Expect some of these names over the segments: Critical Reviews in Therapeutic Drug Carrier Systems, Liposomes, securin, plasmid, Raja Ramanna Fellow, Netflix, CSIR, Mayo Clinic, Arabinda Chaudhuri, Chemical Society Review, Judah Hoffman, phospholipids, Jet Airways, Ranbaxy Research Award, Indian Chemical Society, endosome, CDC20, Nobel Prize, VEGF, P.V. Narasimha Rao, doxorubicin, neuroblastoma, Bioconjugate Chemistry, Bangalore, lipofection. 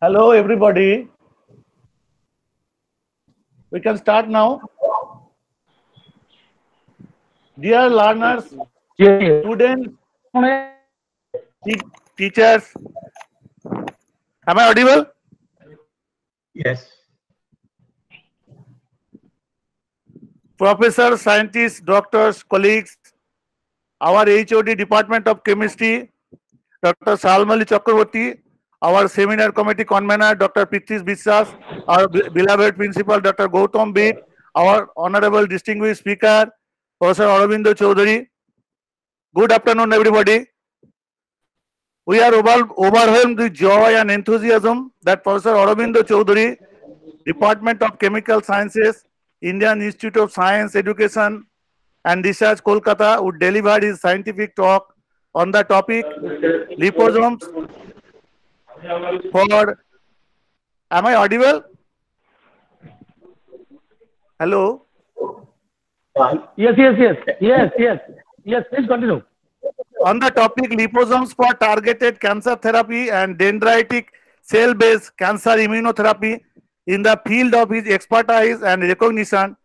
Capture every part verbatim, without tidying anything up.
Hello, everybody. We can start now. Dear learners, students, teachers, am I audible? Yes. Professors, scientists, doctors, colleagues, our H O D Department of Chemistry, Doctor Salmali Chakraborty, our seminar committee convener, Doctor Pritish Biswas, our beloved principal, Doctor Gautam B, our honorable distinguished speaker, Professor Arabinda Chaudhuri. Good afternoon, everybody. We are overwhelmed with joy and enthusiasm that Professor Arabinda Chaudhuri, Department of Chemical Sciences, Indian Institute of Science, Education, and Research, Kolkata, would deliver his scientific talk on the topic liposomes. For, am I audible? Hello? Yes, yes, yes, yes, yes, yes, please continue. On the topic liposomes for targeted cancer therapy and dendritic cell-based cancer immunotherapy in the field of his expertise and recognition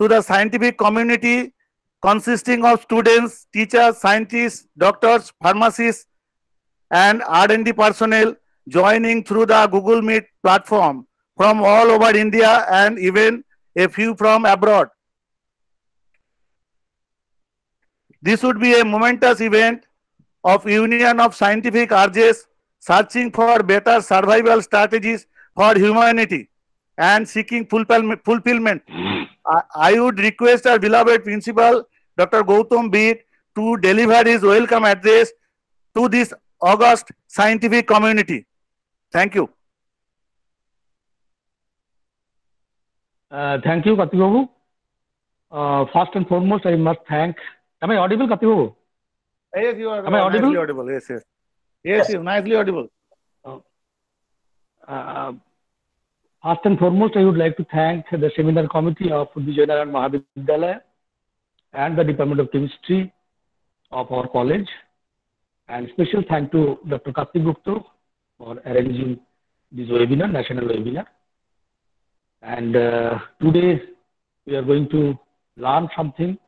to the scientific community consisting of students, teachers, scientists, doctors, pharmacists, and R and D personnel joining through the Google Meet platform from all over India and even a few from abroad. This would be a momentous event of union of scientific urges searching for better survival strategies for humanity and seeking fulfillment. I, I would request our beloved principal, Doctor Gautam B, to deliver his welcome address to this august scientific community. Thank you. Uh, thank you, Kati Bhavu. Uh, first and foremost, I must thank. Am I audible, Kati Bhavu? Yes, you are. Am I audible? Nicely audible. Yes, yes. Yes, yes, nicely audible. Uh, first and foremost, I would like to thank the seminar committee of Bejoy Narayan Mahavidyalaya and the Department of Chemistry of our college. And special thank to Doctor Kati Gupto for arranging this webinar, national webinar. And uh, today we are going to learn something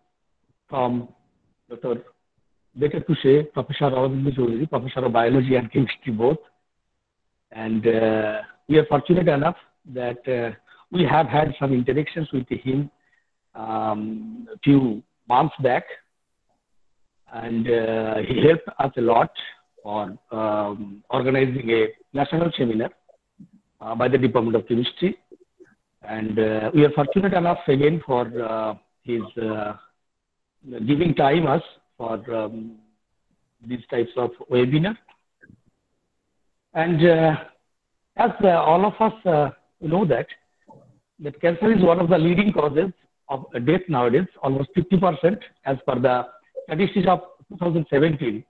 from Doctor Better to say, Professor Arabinda Chaudhuri, Professor of Biology and Chemistry both. And uh, we are fortunate enough that uh, we have had some interactions with him um, a few months back. And uh, he helped us a lot on um, organizing a national seminar uh, by the Department of Chemistry. And uh, we are fortunate enough again for uh, his uh, giving time us for um, these types of webinar. And uh, as uh, all of us uh, know that, that cancer is one of the leading causes of death nowadays, almost fifty percent as per the statistics of two thousand seventeen,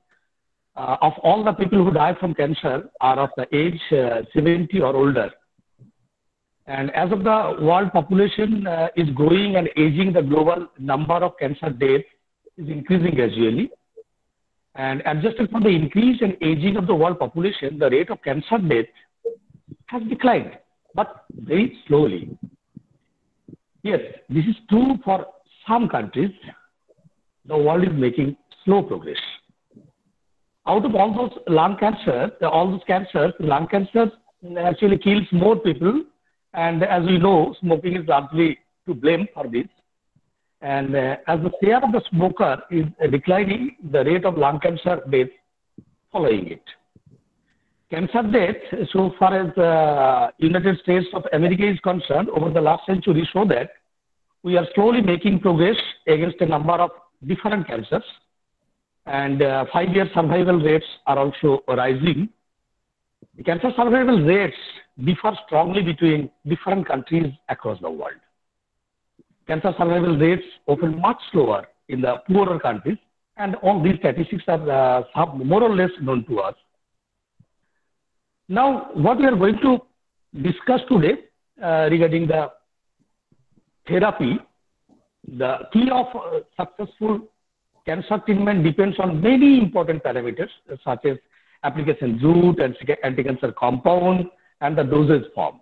uh, of all the people who die from cancer are of the age uh, seventy or older. And as of the world population uh, is growing and aging, the global number of cancer deaths is increasing gradually. And adjusted for the increase and aging of the world population, the rate of cancer death has declined, but very slowly. Yes, this is true for some countries. The world is making slow progress. Out of all those lung cancers, all those cancers, lung cancer actually kills more people. And as we know, smoking is largely to blame for this. And uh, as the share of the smoker is declining, the rate of lung cancer death following it. Cancer death, so far as the uh, United States of America is concerned, over the last century show that we are slowly making progress against a number of different cancers, and uh, five-year survival rates are also rising. The cancer survival rates differ strongly between different countries across the world. Cancer survival rates often much slower in the poorer countries, and all these statistics are uh, more or less known to us. Now, what we are going to discuss today uh, regarding the therapy. The key of uh, successful cancer treatment depends on many important parameters such as application route and anti-cancer compound and the dosage form.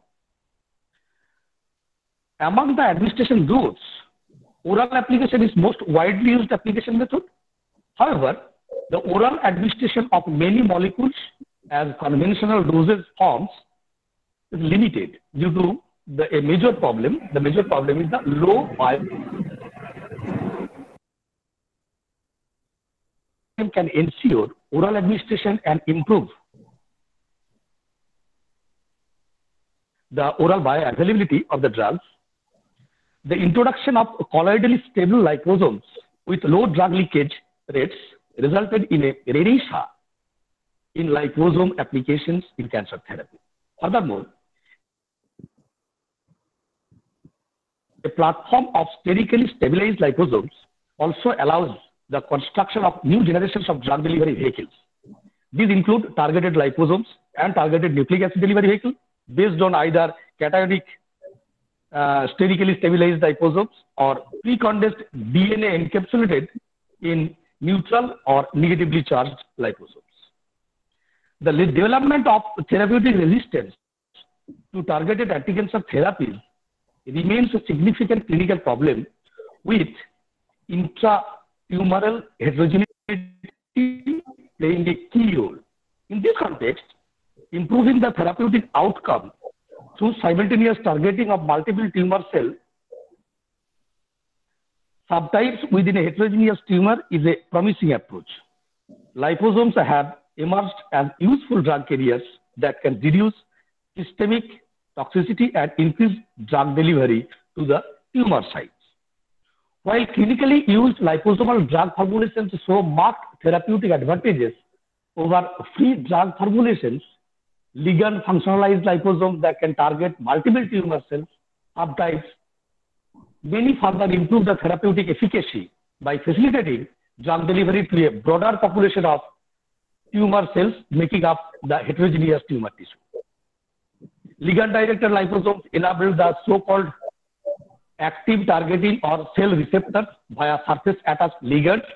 Among the administration routes, oral application is most widely used application method. However, the oral administration of many molecules as conventional dosage forms is limited due to the a major problem. The major problem is the low bioavailability. Can ensure oral administration and improve the oral bioavailability of the drugs. The introduction of colloidally stable liposomes with low drug leakage rates resulted in a renaissance in liposome applications in cancer therapy. Furthermore, a platform of sterically stabilized liposomes also allows the construction of new generations of drug delivery vehicles. These include targeted liposomes and targeted nucleic acid delivery vehicles based on either cationic uh, sterically stabilized liposomes or pre-condensed D N A encapsulated in neutral or negatively charged liposomes. The development of therapeutic resistance to targeted anticancer therapies remains a significant clinical problem, with intratumoral heterogeneity playing a key role. In this context, improving the therapeutic outcome through simultaneous targeting of multiple tumor cell subtypes within a heterogeneous tumor is a promising approach. Liposomes have emerged as useful drug carriers that can reduce systemic toxicity and increase drug delivery to the tumor sites. While clinically used liposomal drug formulations show marked therapeutic advantages over free drug formulations, ligand functionalized liposomes that can target multiple tumor cells subtypes many further improve the therapeutic efficacy by facilitating drug delivery to a broader population of tumor cells making up the heterogeneous tumor tissue. Ligand-directed liposomes enable the so-called active targeting or cell receptors via surface-attached ligands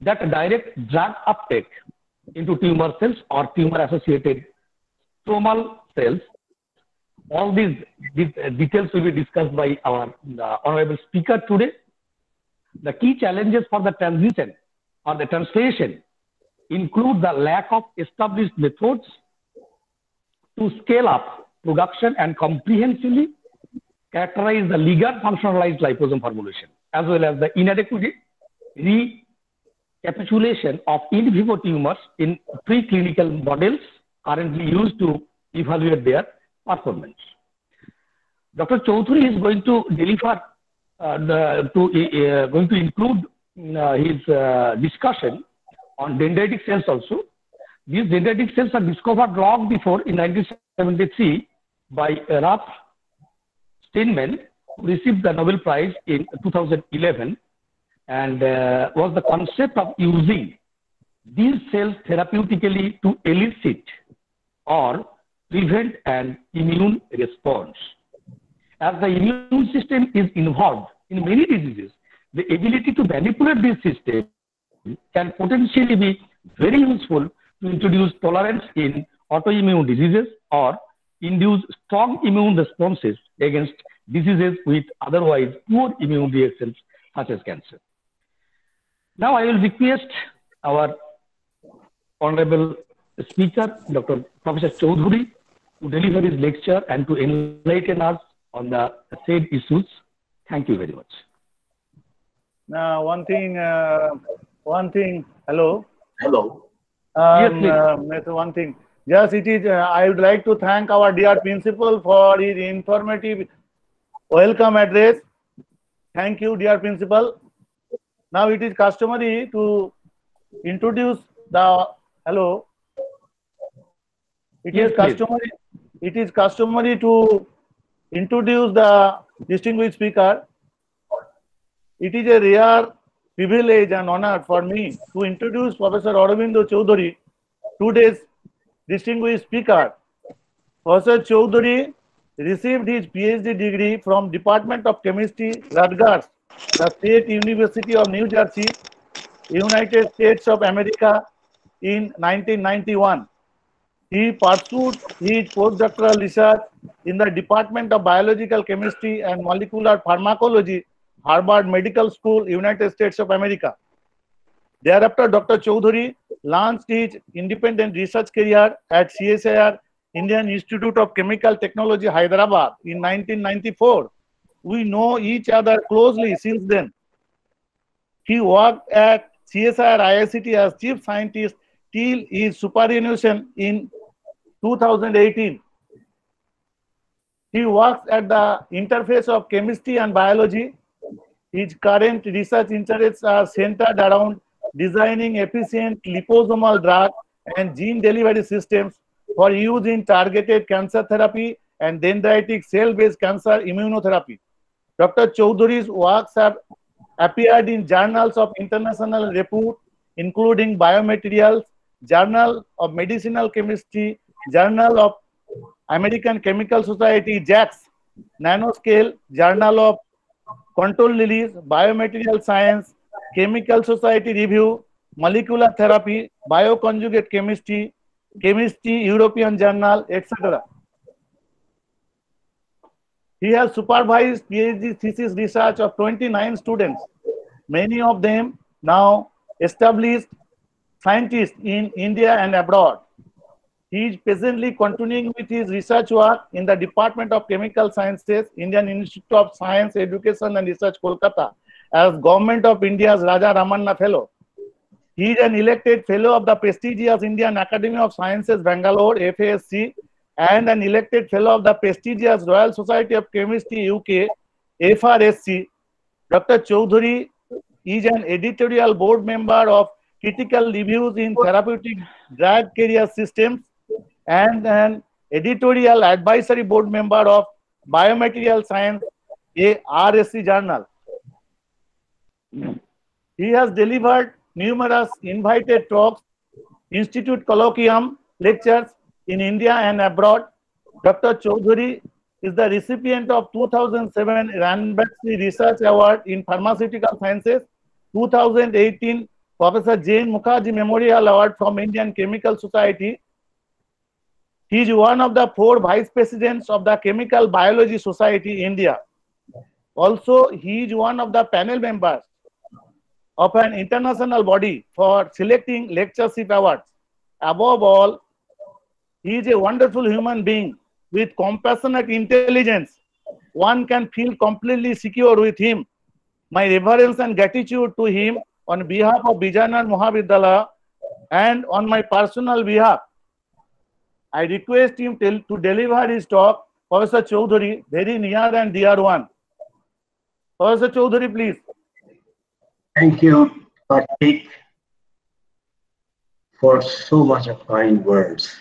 that direct drug uptake into tumor cells or tumor-associated stromal cells. All these details will be discussed by our uh, honorable speaker today. The key challenges for the transition or the translation include the lack of established methods to scale up production and comprehensively characterize the ligand functionalized liposome formulation, as well as the inadequate recapitulation of in vivo tumors in preclinical models currently used to evaluate their performance. Doctor Chaudhuri is going to deliver uh, the, to uh, going to include uh, his uh, discussion on dendritic cells also. These dendritic cells are discovered long before in nineteen seventy-three by Raf Steinman, who received the Nobel Prize in two thousand eleven, and uh, was the concept of using these cells therapeutically to elicit or prevent an immune response. As the immune system is involved in many diseases, the ability to manipulate this system can potentially be very useful to introduce tolerance in autoimmune diseases or induce strong immune responses against diseases with otherwise poor immune reactions such as cancer. Now I will request our honorable speaker, Doctor Professor Chaudhuri, to deliver his lecture and to enlighten us on the said issues. Thank you very much. Now, one thing, uh, one thing. Hello. Hello. Um, yes, uh, one thing. Yes, it is. Uh, I would like to thank our dear principal for his informative welcome address. Thank you, dear principal. Now it is customary to introduce the hello. It yes, is customary. Please. It is customary to introduce the distinguished speaker. It is a rare privilege and honor for me to introduce Professor Arabinda Chaudhuri, today's distinguished speaker. Professor Chaudhuri received his PhD degree from Department of Chemistry, Rutgers, the State University of New Jersey, United States of America, in nineteen ninety-one. He pursued his postdoctoral research in the Department of Biological Chemistry and Molecular Pharmacology, Harvard Medical School, United States of America. Thereafter, Doctor Chaudhuri launched his independent research career at C S I R, Indian Institute of Chemical Technology, Hyderabad, in nineteen ninety-four. We know each other closely since then. He worked at C S I R I I C T as chief scientist till his superannuation in two thousand eighteen. He works at the interface of chemistry and biology. His current research interests are centered around designing efficient liposomal drug and gene delivery systems for use in targeted cancer therapy and dendritic cell-based cancer immunotherapy. Doctor Chaudhuri's works have appeared in journals of international repute, including Biomaterials, Journal of Medicinal Chemistry, Journal of American Chemical Society, J A C S, Nanoscale, Journal of Control Lilies, Biomaterial Science, Chemical Society Review, Molecular Therapy, Bioconjugate Chemistry, Chemistry, European Journal, et cetera. He has supervised PhD thesis research of twenty-nine students, many of them now established scientists in India and abroad. He is presently continuing with his research work in the Department of Chemical Sciences, Indian Institute of Science, Education, and Research, Kolkata, as Government of India's Raja Ramanna Fellow. He is an elected Fellow of the prestigious Indian Academy of Sciences, Bangalore, F A S C, and an elected Fellow of the prestigious Royal Society of Chemistry, U K, F R S C. Doctor Chaudhuri is an editorial board member of Critical Reviews in Therapeutic Drug Carrier Systems and an editorial advisory board member of Biomaterial Science, A R S C Journal. He has delivered numerous invited talks, institute colloquium, lectures in India and abroad. Doctor Chaudhuri is the recipient of two thousand seven Ranbaxy Research Award in Pharmaceutical Sciences, two thousand eighteen Professor Jain Mukherjee Memorial Award from Indian Chemical Society. He is one of the four vice presidents of the Chemical Biology Society, India. Also, he is one of the panel members of an international body for selecting lectureship awards. Above all, he is a wonderful human being with compassionate intelligence. One can feel completely secure with him. My reverence and gratitude to him on behalf of Bejoy Narayan Mahavidyalaya and on my personal behalf. I request him to, to deliver his talk, Professor Chaudhuri, very near and dear one. Professor Chaudhuri, please. Thank you, Kati, for so much of kind words.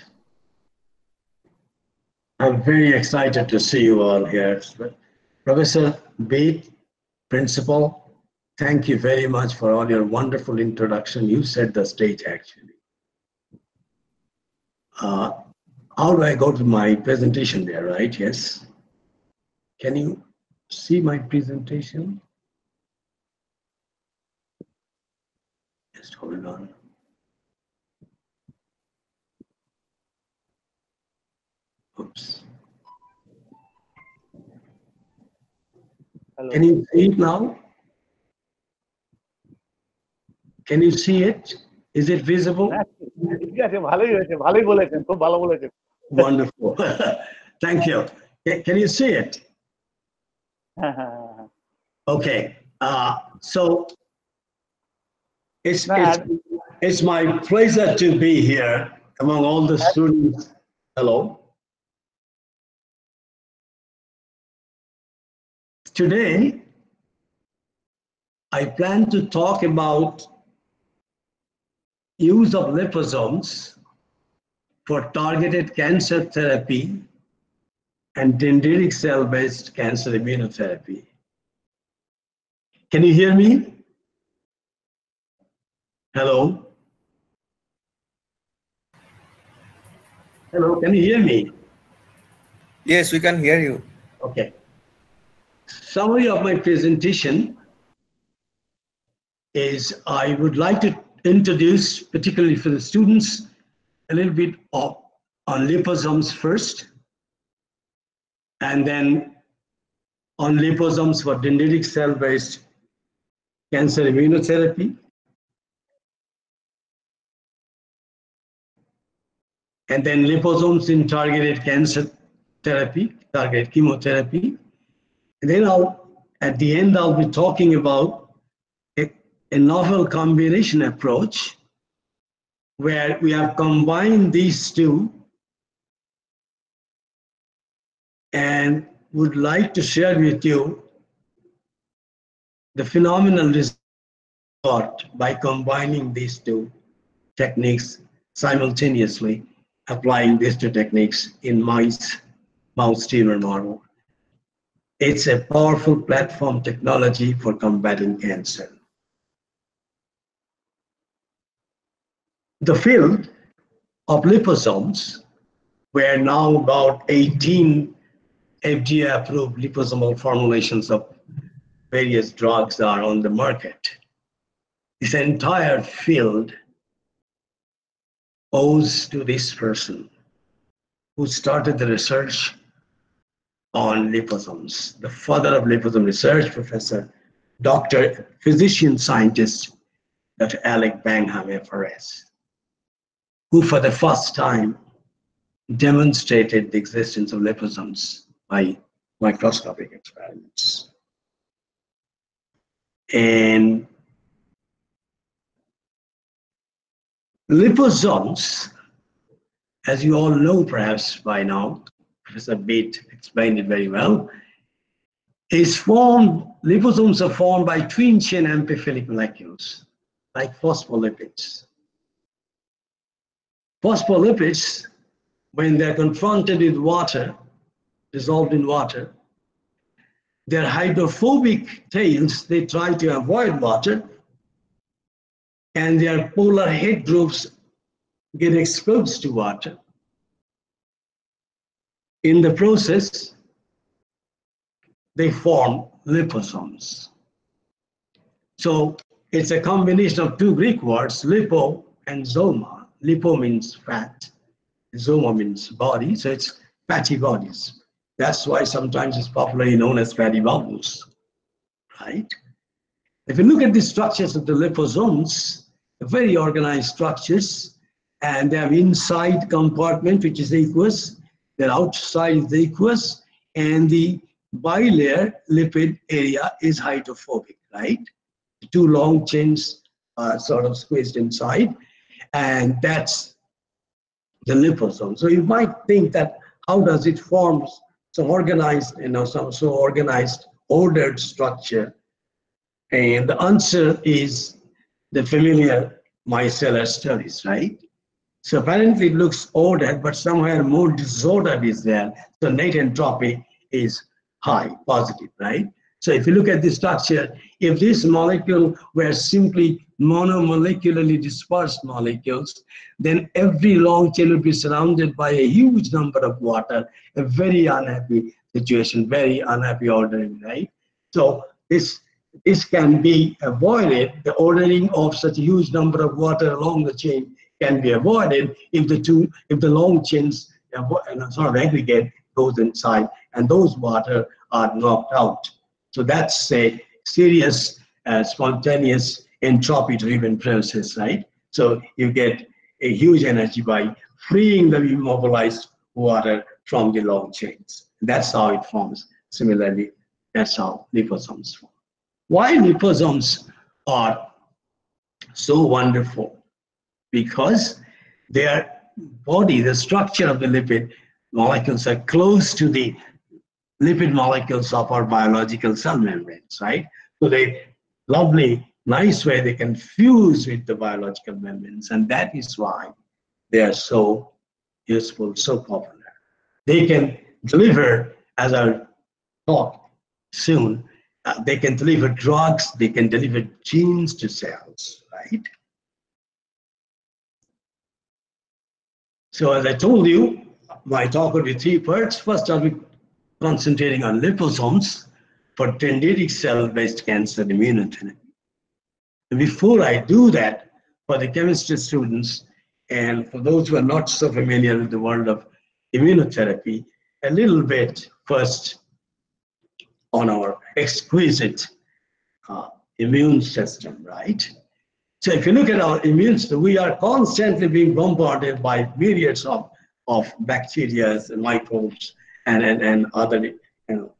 I'm very excited to see you all here. Professor B, Principal, thank you very much for all your wonderful introduction. You set the stage, actually. Uh, how do I go to my presentation there, right? Yes. Can you see my presentation? Just hold on. Oops. Hello. Can you see it now? Can you see it? Is it visible? Wonderful. Thank you. Can you see it? Okay. Uh, so it's, it's, it's my pleasure to be here among all the students. Hello. Today, I plan to talk about use of liposomes for targeted cancer therapy and dendritic cell-based cancer immunotherapy. Can you hear me? Hello? Hello, can you hear me? Yes, we can hear you. Okay. Summary of my presentation is I would like to introduce, particularly for the students, a little bit of on liposomes first, and then on liposomes for dendritic cell-based cancer immunotherapy, and then liposomes in targeted cancer therapy, targeted chemotherapy. And then I'll, at the end, I'll be talking about a, a novel combination approach where we have combined these two, and would like to share with you the phenomenal result by combining these two techniques simultaneously, applying these two techniques in mice, mouse tumor model. It's a powerful platform technology for combating cancer. The field of liposomes, where now about eighteen F D A-approved liposomal formulations of various drugs are on the market. This entire field owes to this person who started the research on liposomes, the father of liposome research, Professor, Doctor, physician scientist, Doctor Alec Bangham, F R S, who for the first time demonstrated the existence of liposomes by microscopic experiments. And liposomes, as you all know perhaps by now, Professor Beat explained it very well, is formed, liposomes are formed by twin chain amphiphilic molecules, like phospholipids. Phospholipids, when they're confronted with water, dissolved in water, their hydrophobic tails, they try to avoid water, and their polar head groups get exposed to water. In the process, they form liposomes. So it's a combination of two Greek words, lipo and zoma. Lipo means fat, zoma means body, so it's fatty bodies. That's why sometimes it's popularly known as fatty bubbles, right? If you look at the structures of the liposomes, they're very organized structures, and they have inside compartment, which is aqueous, their outside is aqueous, and the bilayer lipid area is hydrophobic, right? The two long chains are sort of squeezed inside, and that's the liposome. So you might think that how does it form some organized, you know, some so organized, ordered structure? And the answer is the familiar micellar studies, right? So apparently it looks ordered, but somewhere more disordered is there. So net entropy is high, positive, right? So if you look at the structure, if this molecule were simply monomolecularly dispersed molecules, then every long chain would be surrounded by a huge number of water, a very unhappy situation, very unhappy ordering, right? So this, this can be avoided. The ordering of such a huge number of water along the chain can be avoided if the two, if the long chains sort of aggregate goes inside and those water are knocked out. So that's a serious uh, spontaneous entropy-driven process, right? So you get a huge energy by freeing the immobilized water from the long chains. That's how it forms. Similarly, that's how liposomes form. Why liposomes are so wonderful? Because their body, the structure of the lipid molecules are close to the lipid molecules of our biological cell membranes, right? So they lovely nice way they can fuse with the biological membranes, and that is why they are so useful, so popular. They can deliver, as I'll talk soon, uh, they can deliver drugs, they can deliver genes to cells, right? So as I told you, my talk will be three parts. First, I'll be concentrating on liposomes for dendritic cell-based cancer immunotherapy. Before I do that, for the chemistry students, And for those who are not so familiar with the world of immunotherapy, a little bit first on our exquisite uh, immune system, right? So if you look at our immune system, we are constantly being bombarded by myriads of, of bacteria and microbes and, and, and other you know,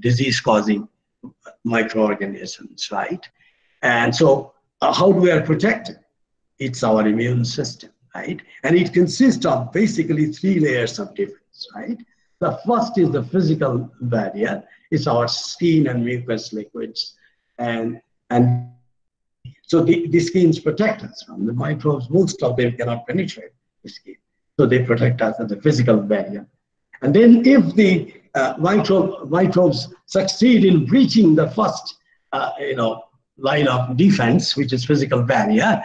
disease-causing microorganisms, right? And so uh, how do we are protected? It's our immune system, right? And it consists of basically three layers of defense, right? The first is the physical barrier. It's our skin and mucous liquids. And, and so the, the skins protect us from the microbes. Most of them cannot penetrate the skin. So they protect us as a physical barrier. And then if the uh, microbe, microbes succeed in breaching the first uh, you know, line of defense, which is physical barrier,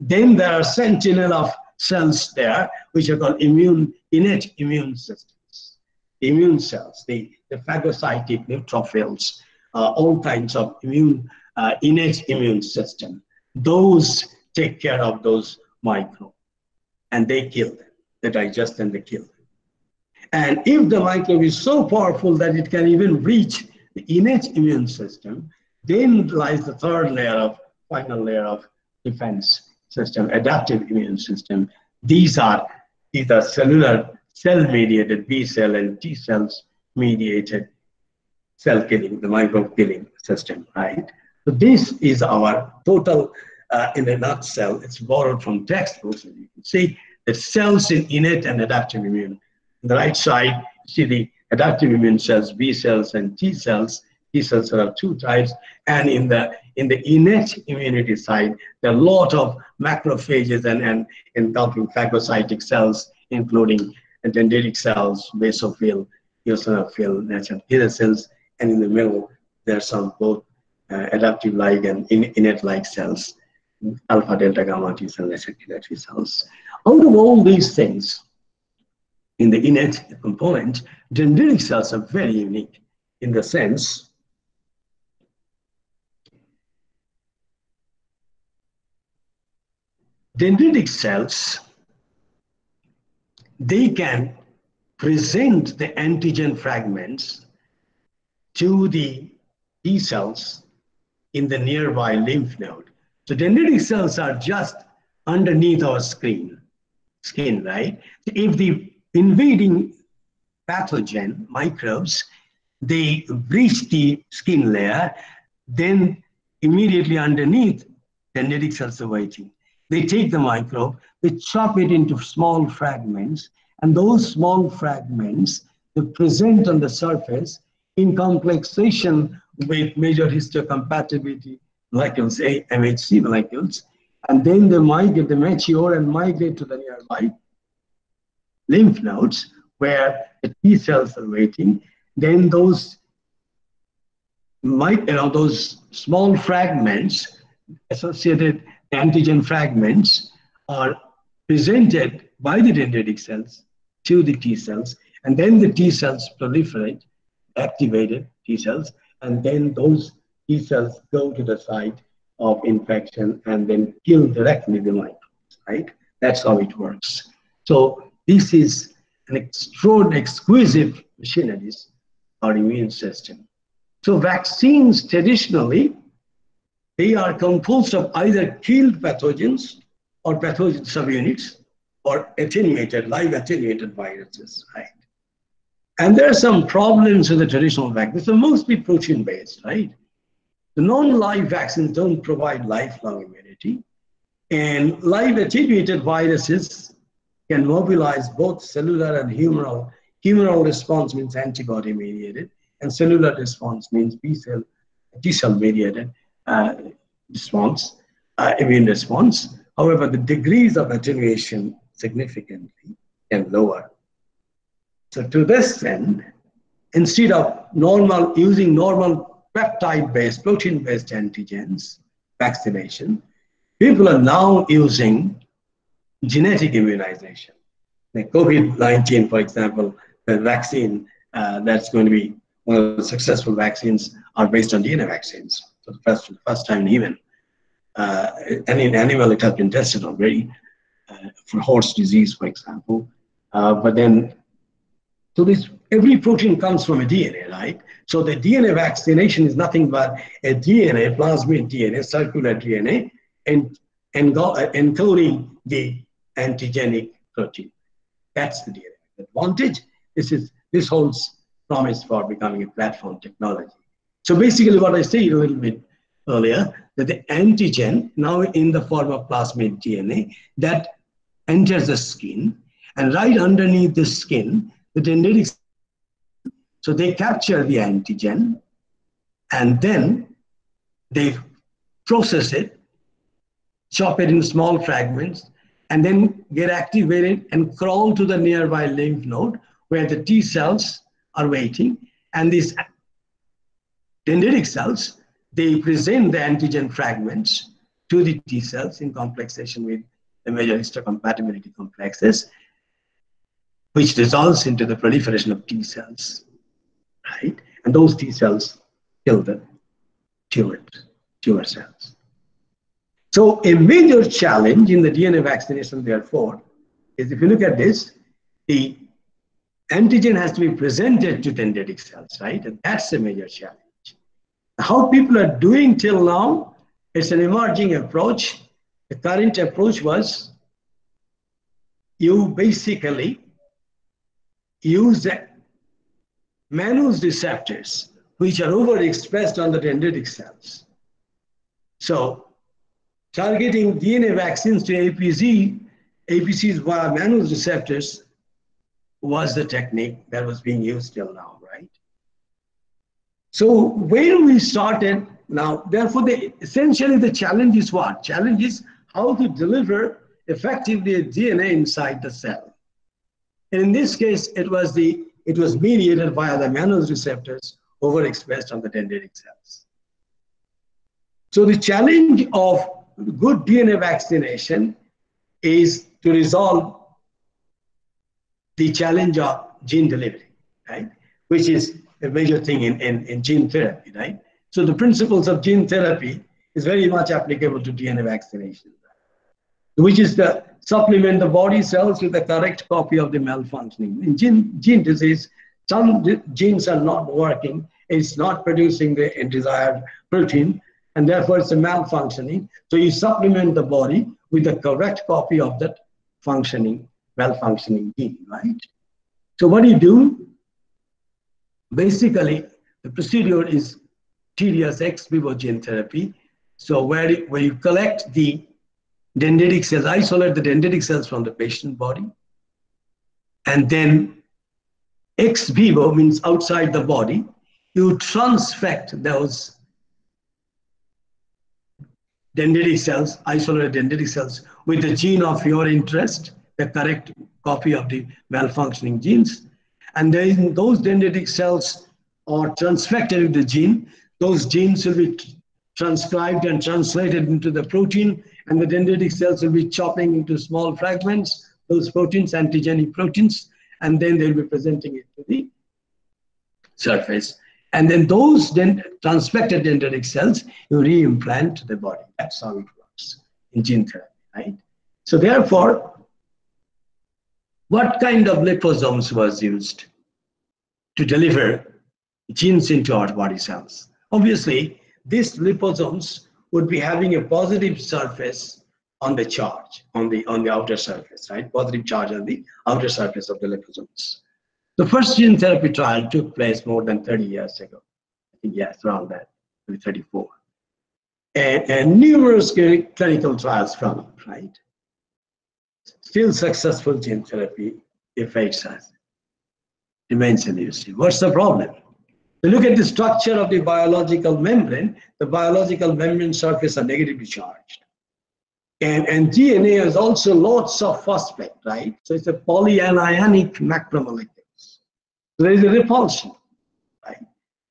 then there are sentinel of cells there, which are called immune, innate immune systems, immune cells, the, the phagocytic neutrophils, uh, all kinds of immune, uh, innate immune system. Those take care of those microbes, and they kill them. They digest and they kill them. And if the microbe is so powerful that it can even reach the innate immune system, then lies the third layer of, final layer of defense system, adaptive immune system. These are, these are cellular, cell-mediated, B-cell and T-cells mediated cell killing, the microbe killing system, right? So this is our total, uh, in a nutshell, it's borrowed from textbooks, as you can see, the cells in innate and adaptive immune. On the right side, you see the adaptive immune cells, B-cells and T-cells. T-cells are of two types, and in the in the innate immunity side, there are a lot of macrophages and, and encompassing phagocytic cells, including dendritic cells, basophil, eosinophil, natural killer cells, and in the middle, there are some both uh, adaptive-like and in, innate-like cells, alpha, delta, gamma T cells, natural killer T cells. Out of all these things, in the innate component, dendritic cells are very unique in the sense dendritic cells, they can present the antigen fragments to the T cells in the nearby lymph node. So dendritic cells are just underneath our skin, skin, right? If the invading pathogen, microbes, they breach the skin layer, then immediately underneath, dendritic cells are waiting. They take the microbe, they chop it into small fragments, and those small fragments they present on the surface in complexation with major histocompatibility molecules, M H C molecules, and then they migrate, they mature and migrate to the nearby lymph nodes where the T cells are waiting. Then those, you know, those small fragments associated antigen fragments are presented by the dendritic cells to the T cells, and then the T cells proliferate, activated T cells, and then those T cells go to the site of infection and then kill directly the microbes, right? That's how it works. So this is an extraordinary, exquisite machinery, our immune system. So vaccines traditionally, they are composed of either killed pathogens or pathogen subunits or attenuated, live attenuated viruses, right? And there are some problems with the traditional vaccines. They're mostly protein-based, right? The non-live vaccines don't provide lifelong immunity. And live attenuated viruses can mobilize both cellular and humoral. Humoral response means antibody-mediated, and cellular response means B-cell, T-cell-mediated. Uh, response, uh, immune response. However, the degrees of attenuation significantly and lower. So to this end, instead of normal using normal peptide-based, protein-based antigens, vaccination, people are now using genetic immunization. Like COVID nineteen, for example, the vaccine uh, that's going to be one of the successful vaccines are based on D N A vaccines. For the first, first time in human, uh, and in animal it has been tested already. uh, for horse disease, for example. Uh, but then, so this, every protein comes from a D N A, right? So the D N A vaccination is nothing but a D N A, plasmid D N A, circular D N A, and encoding the antigenic protein. That's the D N A advantage. This is, this holds promise for becoming a platform technology. So basically what I said a little bit earlier, that the antigen, now in the form of plasmid D N A, that enters the skin, and right underneath the skin, the dendritic cells, so they capture the antigen, and then they process it, chop it in small fragments, and then get activated and crawl to the nearby lymph node where the T cells are waiting, and these dendritic cells, they present the antigen fragments to the T cells in complexation with the major histocompatibility complexes, which results into the proliferation of T cells, right? And those T cells kill the tumor, tumor cells. So a major challenge in the D N A vaccination, therefore, is if you look at this, the antigen has to be presented to dendritic cells, right? And that's a major challenge. How people are doing till now, it's an emerging approach. The current approach was you basically use the mannose receptors, which are overexpressed on the dendritic cells. So targeting D N A vaccines to A P C, A P Cs via mannose receptors was the technique that was being used till now, right? So when we started now, therefore, the, essentially the challenge is what? Challenge is how to deliver effectively D N A inside the cell. And in this case, it was, the, it was mediated via the mannose receptors overexpressed on the dendritic cells. So the challenge of good D N A vaccination is to resolve the challenge of gene delivery, right? Which is a major thing in, in, in gene therapy, right? So the principles of gene therapy is very much applicable to D N A vaccination, which is to supplement the body cells with the correct copy of the malfunctioning. In gene, gene disease, some genes are not working, it's not producing the desired protein, and therefore it's a malfunctioning. So you supplement the body with the correct copy of that functioning, malfunctioning gene, right? So what do you do? Basically, the procedure is tedious ex vivo gene therapy. So where, where you collect the dendritic cells, isolate the dendritic cells from the patient body, and then ex vivo means outside the body, you transfect those dendritic cells, isolated dendritic cells with the gene of your interest, the correct copy of the malfunctioning genes, and then those dendritic cells are transfected with the gene. Those genes will be transcribed and translated into the protein, and the dendritic cells will be chopping into small fragments, those proteins, antigenic proteins, and then they'll be presenting it to the surface. And then those then transfected dendritic cells, you reimplant to the body. That's how it works in gene therapy, right? So therefore, what kind of liposomes was used to deliver genes into our body cells? Obviously, these liposomes would be having a positive surface on the charge, on the, on the outer surface, right? Positive charge on the outer surface of the liposomes. The first gene therapy trial took place more than thirty years ago. I think, yes, around that, maybe thirty-four. And, and numerous clinical trials from it, right? Still successful gene therapy effects us remains elusive. What's the problem? You look at the structure of the biological membrane. The biological membrane surface are negatively charged. And, and D N A has also lots of phosphate, right? So it's a polyanionic macromolecules. So there is a repulsion, right?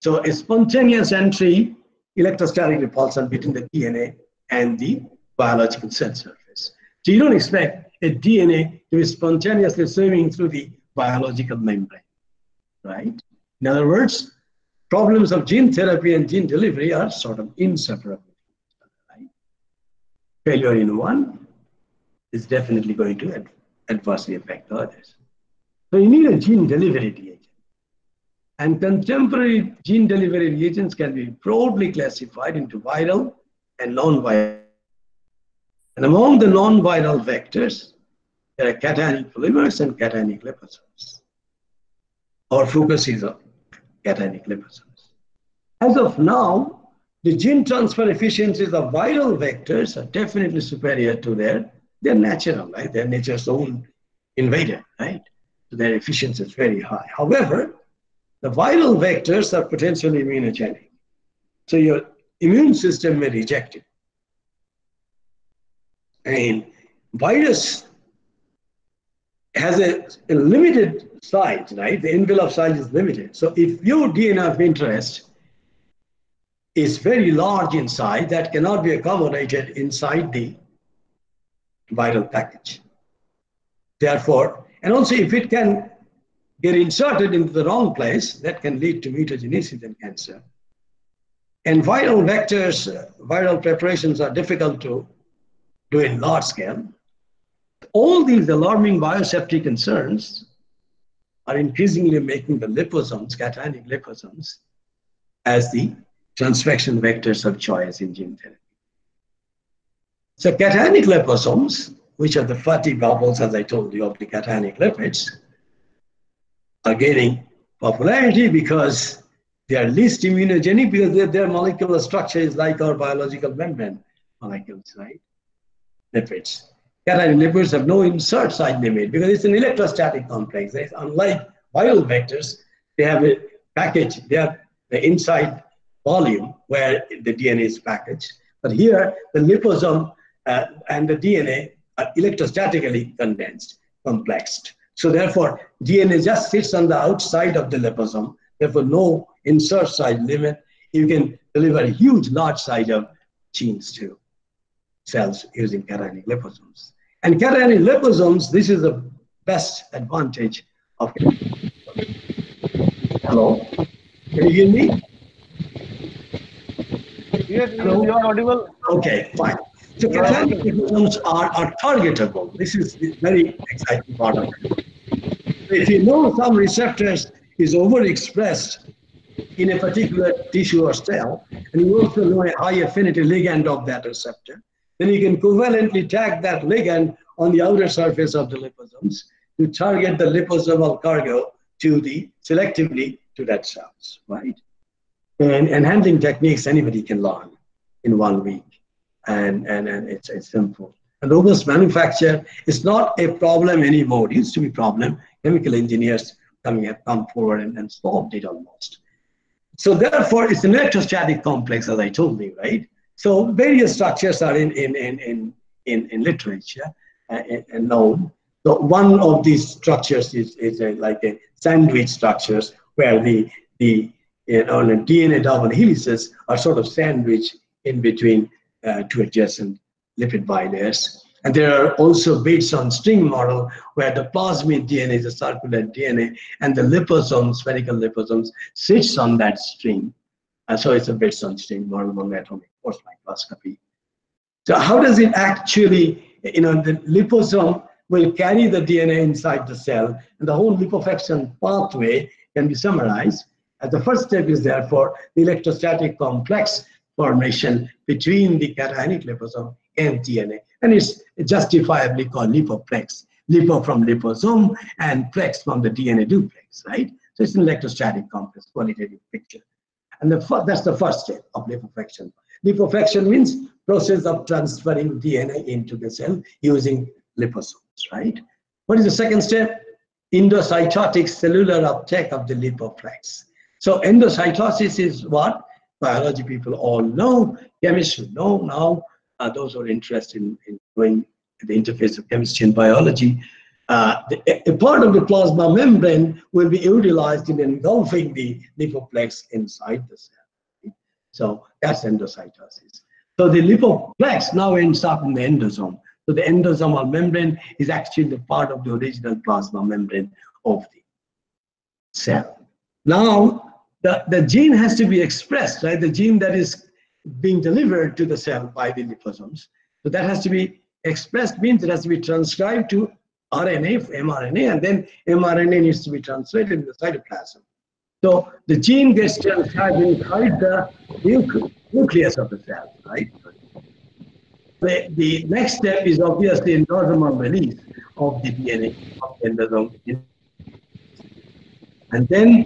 So a spontaneous entry, electrostatic repulsion between the D N A and the biological cell surface. So you don't expect a D N A to be spontaneously swimming through the biological membrane, right? In other words, problems of gene therapy and gene delivery are sort of inseparable, right? Failure in one is definitely going to ad adversely affect the others. So you need a gene delivery reagent. And contemporary gene delivery reagents can be broadly classified into viral and non-viral. And among the non-viral vectors, there are cationic polymers and cationic liposomes. Our focus is on cationic liposomes. As of now, the gene transfer efficiencies of viral vectors are definitely superior to their, their natural, right? Their nature's own invader, right? So their efficiency is very high. However, the viral vectors are potentially immunogenic. So your immune system may reject it. And virus has a, a limited size, right? The envelope size is limited. So if your D N A of interest is very large in size, that cannot be accommodated inside the viral package. Therefore, and also if it can get inserted into the wrong place, that can lead to mutagenesis and cancer. And viral vectors, uh, viral preparations are difficult to do in large scale. All these alarming biosafety concerns are increasingly making the liposomes, cationic liposomes, as the transfection vectors of choice in gene therapy. So cationic liposomes, which are the fatty bubbles, as I told you, of the cationic lipids, are gaining popularity because they are least immunogenic, because their, their molecular structure is like our biological membrane molecules, right? Lipids. Cationic lipids have no insert site limit because it's an electrostatic complex. It's unlike viral vectors, they have a package, they have the inside volume where the D N A is packaged. But here, the liposome uh, and the D N A are electrostatically condensed, complexed. So therefore, D N A just sits on the outside of the liposome. Therefore, no insert site limit. You can deliver a huge, large size of genes to cells using cationic liposomes. And cationic liposomes, this is the best advantage of cationic liposomes. Hello? Can you hear me? Yes, hello? You are audible. Okay, fine. So cationic liposomes are, are targetable. This is the very exciting part of it. If you know some receptors is overexpressed in a particular tissue or cell, and you also know a high affinity ligand of that receptor, then you can covalently tag that ligand on the outer surface of the liposomes to target the liposomal cargo to the, selectively to that cells, right? And, and handling techniques anybody can learn in one week. And, and, and it's, it's simple. And robust manufacture is not a problem anymore. It used to be a problem. Chemical engineers coming have come forward and, and solved it almost. So therefore, it's an electrostatic complex, as I told you, right? So various structures are in, in, in, in, in, in literature uh, and known. So one of these structures is, is a, like a sandwich structures where the, the you know, D N A double helices are sort of sandwiched in between Uh, to adjacent lipid bilayers. And there are also beads on string model where the plasmid D N A is a circular D N A and the liposome, spherical liposomes, sits on that string. And so it's a beads on string model on atomic force microscopy. So how does it actually, you know, the liposome will carry the D N A inside the cell, and the whole lipofaction pathway can be summarized. And the first step is therefore the electrostatic complex formation between the cationic liposome and D N A. And it's justifiably called lipoplex. Lipo from liposome and plex from the D N A duplex, right? So it's an electrostatic complex, qualitative picture. And the that's the first step of lipofaction. Lipofaction means process of transferring D N A into the cell using liposomes, right? What is the second step? Endocytotic cellular uptake of the lipoplex. So endocytosis is what? Biology people all know, chemists know now, uh, those who are interested in, in doing the interface of chemistry and biology. Uh, the, a part of the plasma membrane will be utilized in engulfing the lipoplex inside the cell. So that's endocytosis. So the lipoplex now ends up in the endosome. So the endosomal membrane is actually the part of the original plasma membrane of the cell. Now, The, the gene has to be expressed, right? The gene that is being delivered to the cell by the liposomes. So that has to be Expressed means it has to be transcribed to R N A, mRNA, and then mRNA needs to be translated in the cytoplasm. So the gene gets transcribed inside the nucleus of the cell, right? The, the next step is obviously endosomal release of the D N A of the endosome. And then,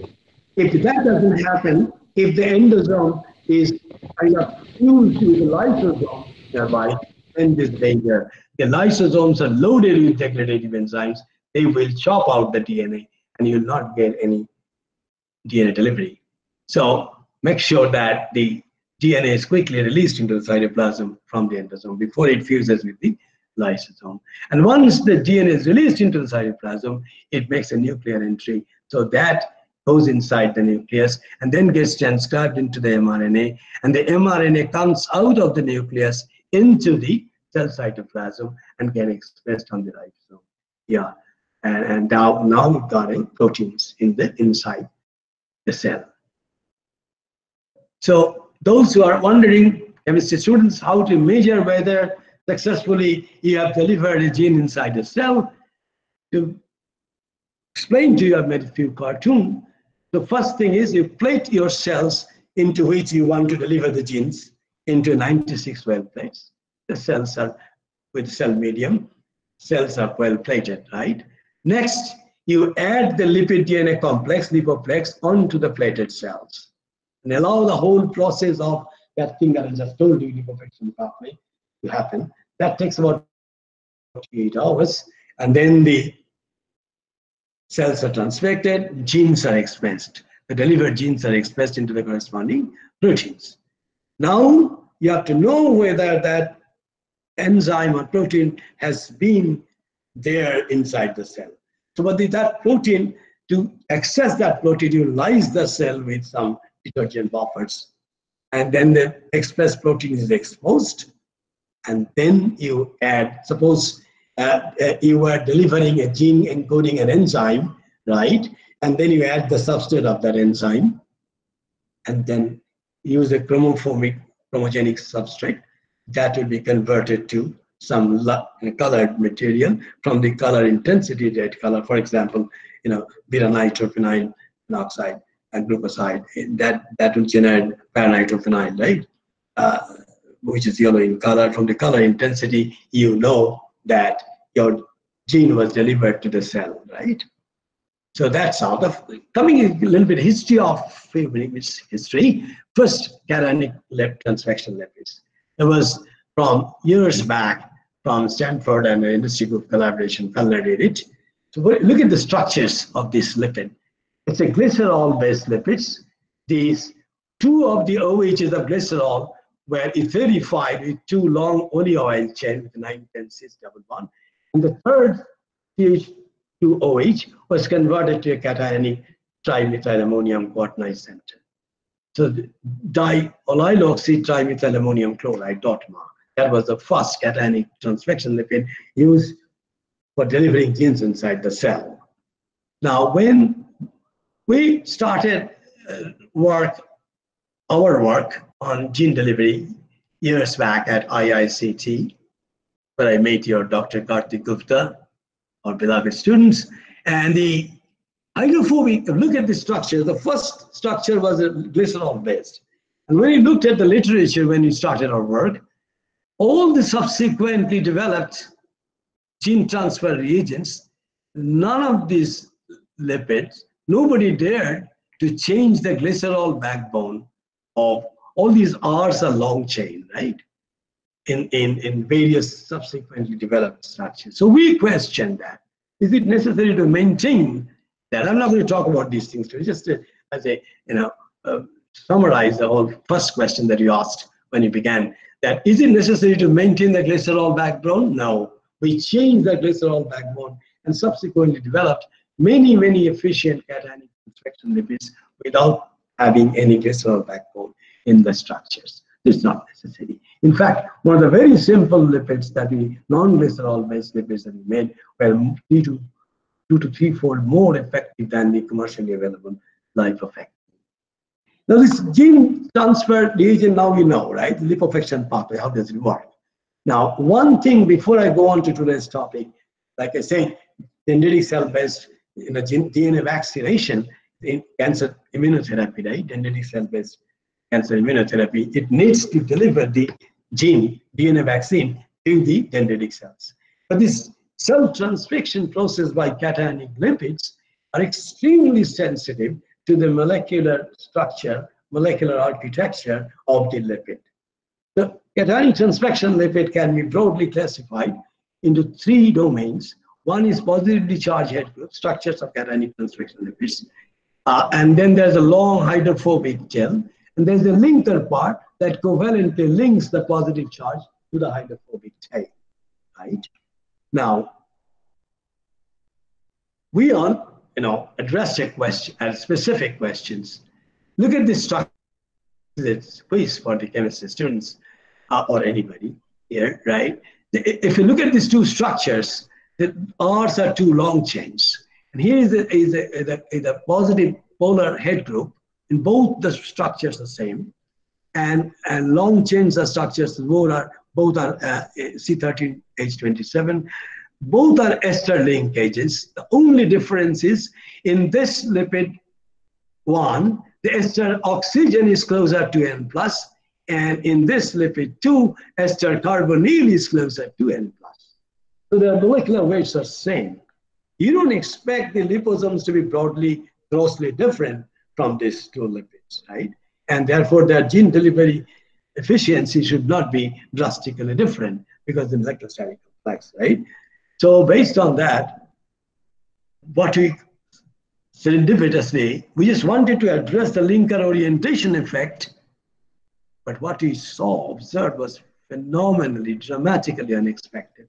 if that doesn't happen, if the endosome is kind of fused with the lysosome thereby, then this danger. The lysosomes are loaded with degradative enzymes. They will chop out the D N A, and you will not get any D N A delivery. So make sure that the D N A is quickly released into the cytoplasm from the endosome before it fuses with the lysosome. And once the D N A is released into the cytoplasm, it makes a nuclear entry. So that goes inside the nucleus and then gets transcribed into the mRNA. And the mRNA comes out of the nucleus into the cell cytoplasm and gets expressed on the ribosome. Yeah. And, and now, now we've got uh, proteins in the inside the cell. So those who are wondering, chemistry students, how to measure whether successfully you have delivered a gene inside the cell, to explain to you, I've made a few cartoons. The first thing is you plate your cells into which you want to deliver the genes into ninety-six well plates. The cells are with cell medium, cells are well plated, right? Next, you add the lipid D N A complex, lipoplex, onto the plated cells, and allow the whole process of that thing that I just told you, lipoprotection pathway, to happen. That takes about eight hours, and then the cells are transfected, genes are expressed. The delivered genes are expressed into the corresponding proteins. Now, you have to know whether that enzyme or protein has been there inside the cell. So, but that protein, to access that protein, you lyse the cell with some detergent buffers, and then the expressed protein is exposed, and then you add, suppose uh, uh, you were delivering a gene encoding an enzyme, right? And then you add the substrate of that enzyme, and then use a chromophobic, chromogenic substrate that will be converted to some colored material from the color intensity red color, for example, you know, beta nitrophenyl monoxide and glucoside, that, that will generate para-nitrophenyl, right? Uh, which is yellow in color. From the color intensity, you know that your gene was delivered to the cell, right? So that's how the, coming a little bit history of history, first cationic transfection lipase. It was from years back from Stanford and the industry group collaboration, Fellner did it. So look at the structures of this lipid. It's a glycerol-based lipids. These two of the O H's of glycerol were etherified with two long oleoil chain with nine ten six double bond, and the third C H two O H was converted to a cationic trimethylammonium quaternary center. So the diolylooxy trimethylammonium chloride dot mark. That was the first cationic transfection lipid used for delivering genes inside the cell. Now, when we started work, our work on gene delivery years back at I I C T, where I met your Doctor Kati Gupta, our beloved students. And the hydrophobic, look at the structure. The first structure was glycerol-based. And when we looked at the literature when we started our work, all the subsequently developed gene transfer reagents, none of these lipids, nobody dared to change the glycerol backbone of all these R's are long chain, right? In, in, in various subsequently developed structures. So we question that. Is it necessary to maintain that? I'm not going to talk about these things today, just to, as a, you know, uh, summarize the whole first question that you asked when you began, that is it necessary to maintain the glycerol backbone? No, we changed the glycerol backbone and subsequently developed many, many efficient cationic transfection lipids without having any glycerol backbone in the structures. It's not necessary. In fact, one of the very simple lipids that we, non-glycerol-based lipids that we made were two to, two to three-fold more effective than the commercially available lipofectin. Now, this gene transfer reagent, now we know, right? The lipofection pathway, how does it work? Now, one thing before I go on to today's topic, like I said, dendritic cell-based you know, D N A vaccination in cancer immunotherapy, right? Dendritic cell-based cancer immunotherapy, it needs to deliver the gene, D N A vaccine, to the dendritic cells. But this cell transfection process by cationic lipids are extremely sensitive to the molecular structure, molecular architecture of the lipid. The cationic transfection lipid can be broadly classified into three domains. One is positively charged head group, structures of cationic transfection lipids. Uh, and then there's a long hydrophobic gel. And there's a linker part that covalently links the positive charge to the hydrophobic tail, right? Now, we all, you know, address a question, uh, specific questions. Look at this structure. It's quiz for the chemistry students uh, or anybody here, right? If you look at these two structures, the R's are two long chains. And here is a, is a, is a, is a positive polar head group, and both the structures are the same. And, and long chains are structures, both are, both are uh, C thirteen H twenty-seven. Both are ester linkages. The only difference is in this lipid one, the ester oxygen is closer to N plus, and in this lipid two, ester carbonyl is closer to N plus. So their molecular weights are same. You don't expect the liposomes to be broadly, grossly different from these two lipids, right? And therefore, their gene delivery efficiency should not be drastically different because the molecular complex, right? So based on that, what we serendipitously, we just wanted to address the linker orientation effect, but what we saw, observed was phenomenally, dramatically unexpected.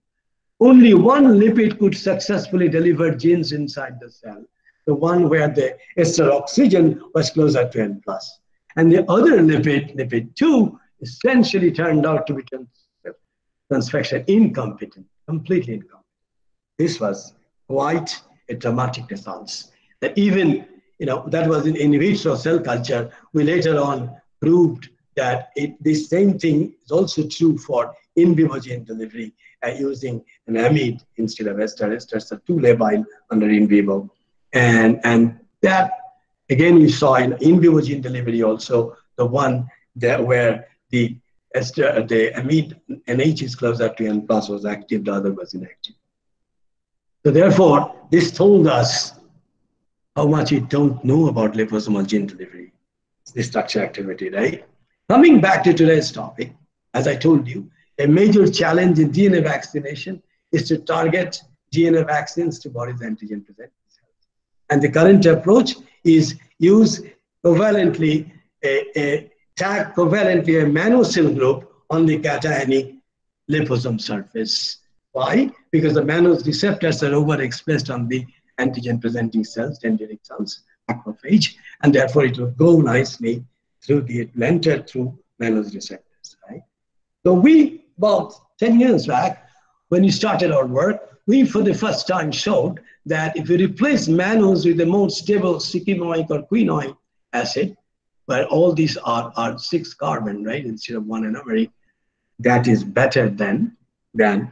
Only one lipid could successfully deliver genes inside the cell, the one where the ester oxygen was closer to N plus. And the other lipid, lipid two, essentially turned out to be transfection incompetent, completely incompetent. This was quite a dramatic response. That even, you know, that was in in vitro cell culture. We later on proved that it, this same thing is also true for in vivo gene delivery uh, using an amide instead of ester. Ester is too labile under in vivo. And, and that, again, you saw in in vivo gene delivery also, the one that where the ester, the amide N H is closer to N plus was active, the other was inactive. So therefore, this told us how much you don't know about liposomal gene delivery, this structure activity, right? Coming back to today's topic, as I told you, a major challenge in D N A vaccination is to target D N A vaccines to body's antigen presenting cells. And the current approach is use covalently, a, a tag covalently a manosyl group on the cationic liposome surface. Why? Because the mannose receptors are overexpressed on the antigen-presenting cells, dendritic cells, macrophage, and therefore it will go nicely through the, it will enter through mannose receptors, right? So we, about ten years back, when we started our work, we for the first time showed that if you replace mannose with a more stable sycamoric or quinoic acid, where all these are, are six carbon, right, instead of one anomeric, that is better than, than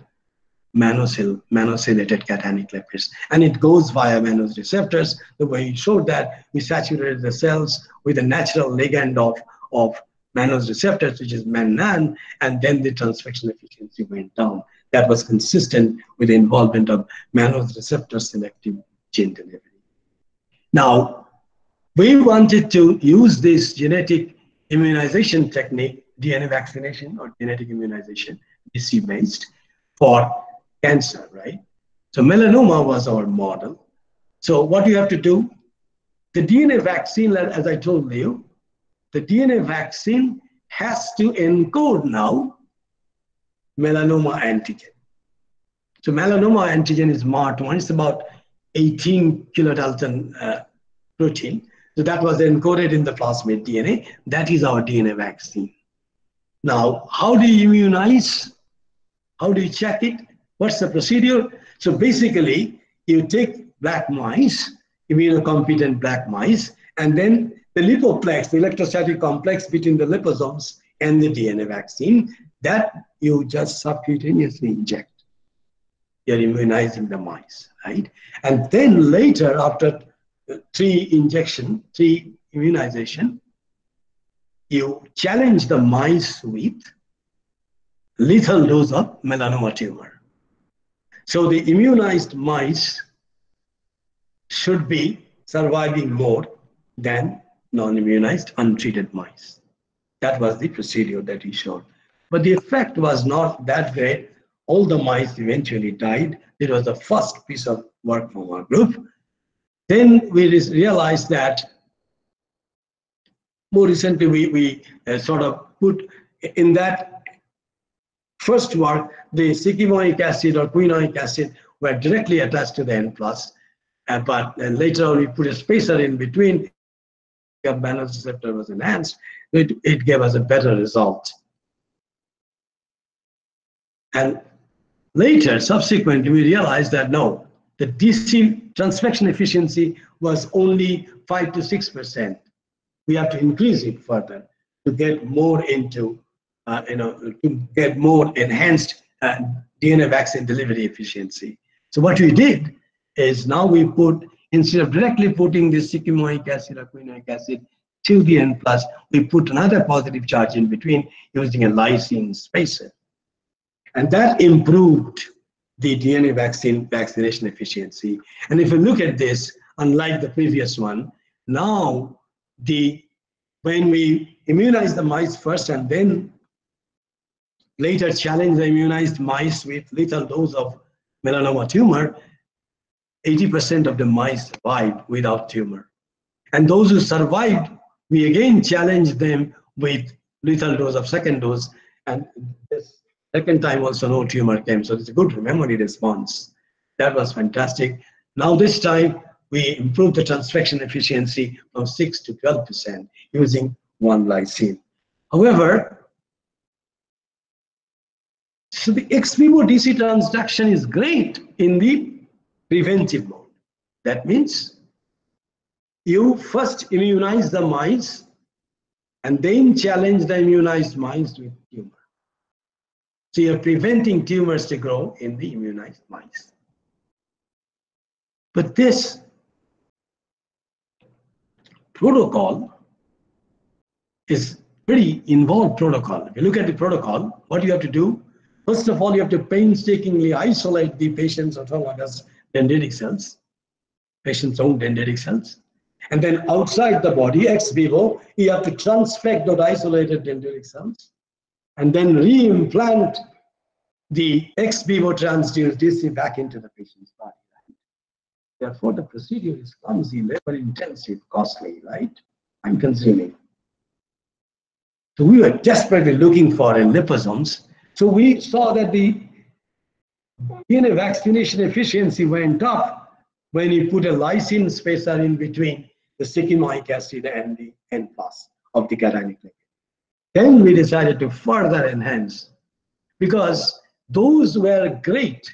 manosyl, manosylated cationic lipids, and it goes via mannose receptors. The way you showed that, we saturated the cells with a natural ligand of, of mannose receptors, which is mannan, and then the transfection efficiency went down. That was consistent with the involvement of mannose receptor selective gene delivery. Now, we wanted to use this genetic immunization technique, D N A vaccination or genetic immunization, D C based, for cancer, right? So melanoma was our model. So what do you have to do? The D N A vaccine, as I told you, the D N A vaccine has to encode now melanoma antigen. So melanoma antigen is M A R T one. It's about eighteen kilodalton uh, protein. So that was encoded in the plasmid D N A. That is our D N A vaccine. Now, how do you immunize? How do you check it? What's the procedure? So basically, you take black mice, immunocompetent black mice, and then the lipoplex, the electrostatic complex between the liposomes and the D N A vaccine, That you just subcutaneously inject. You're immunizing the mice, right? And then later, after three injection, three immunization, you challenge the mice with lethal dose of melanoma tumor. So the immunized mice should be surviving more than non-immunized, untreated mice. That was the procedure that he showed. But the effect was not that great. All the mice eventually died. It was the first piece of work from our group. Then we realized that more recently we, we uh, sort of put in that first work, the sycamoric acid or quinoic acid were directly attached to the N plus, uh, but and later on we put a spacer in between. The balance receptor was enhanced. It, it gave us a better result. And later, subsequently, we realized that no, the D C transfection efficiency was only five to six percent. We have to increase it further to get more into, uh, you know, to get more enhanced uh, D N A vaccine delivery efficiency. So what we did is now we put, instead of directly putting this sycamoric acid or quinoic acid to the N plus, we put another positive charge in between using a lysine spacer. And that improved the D N A vaccine vaccination efficiency. And if you look at this, unlike the previous one, now the when we immunize the mice first and then later challenge the immunized mice with lethal dose of melanoma tumor, eighty percent of the mice survived without tumor. And those who survived, we again challenged them with lethal dose of second dose, and this second time also no tumor came, so it's a good memory response. That was fantastic. Now this time, we improved the transfection efficiency from six to twelve percent using one lysine. However, so the ex vivo D C transduction is great in the preventive mode. That means you first immunize the mice and then challenge the immunized mice with tumor. So you're preventing tumors to grow in the immunized mice. But this protocol is pretty involved protocol. If you look at the protocol, what you have to do, first of all, you have to painstakingly isolate the patient's autologous dendritic cells, patient's own dendritic cells. And then outside the body, ex vivo, you have to transfect those isolated dendritic cells and then reimplant the ex vivo transduced D C back into the patient's body. Right? Therefore, the procedure is clumsy, labor-intensive, costly, right? Time-consuming. So we were desperately looking for in liposomes. So we saw that the D N A vaccination efficiency went up when you put a lysine spacer in between the sycamoric acid and the N plus of the cationic lipid. Then we decided to further enhance, because those were great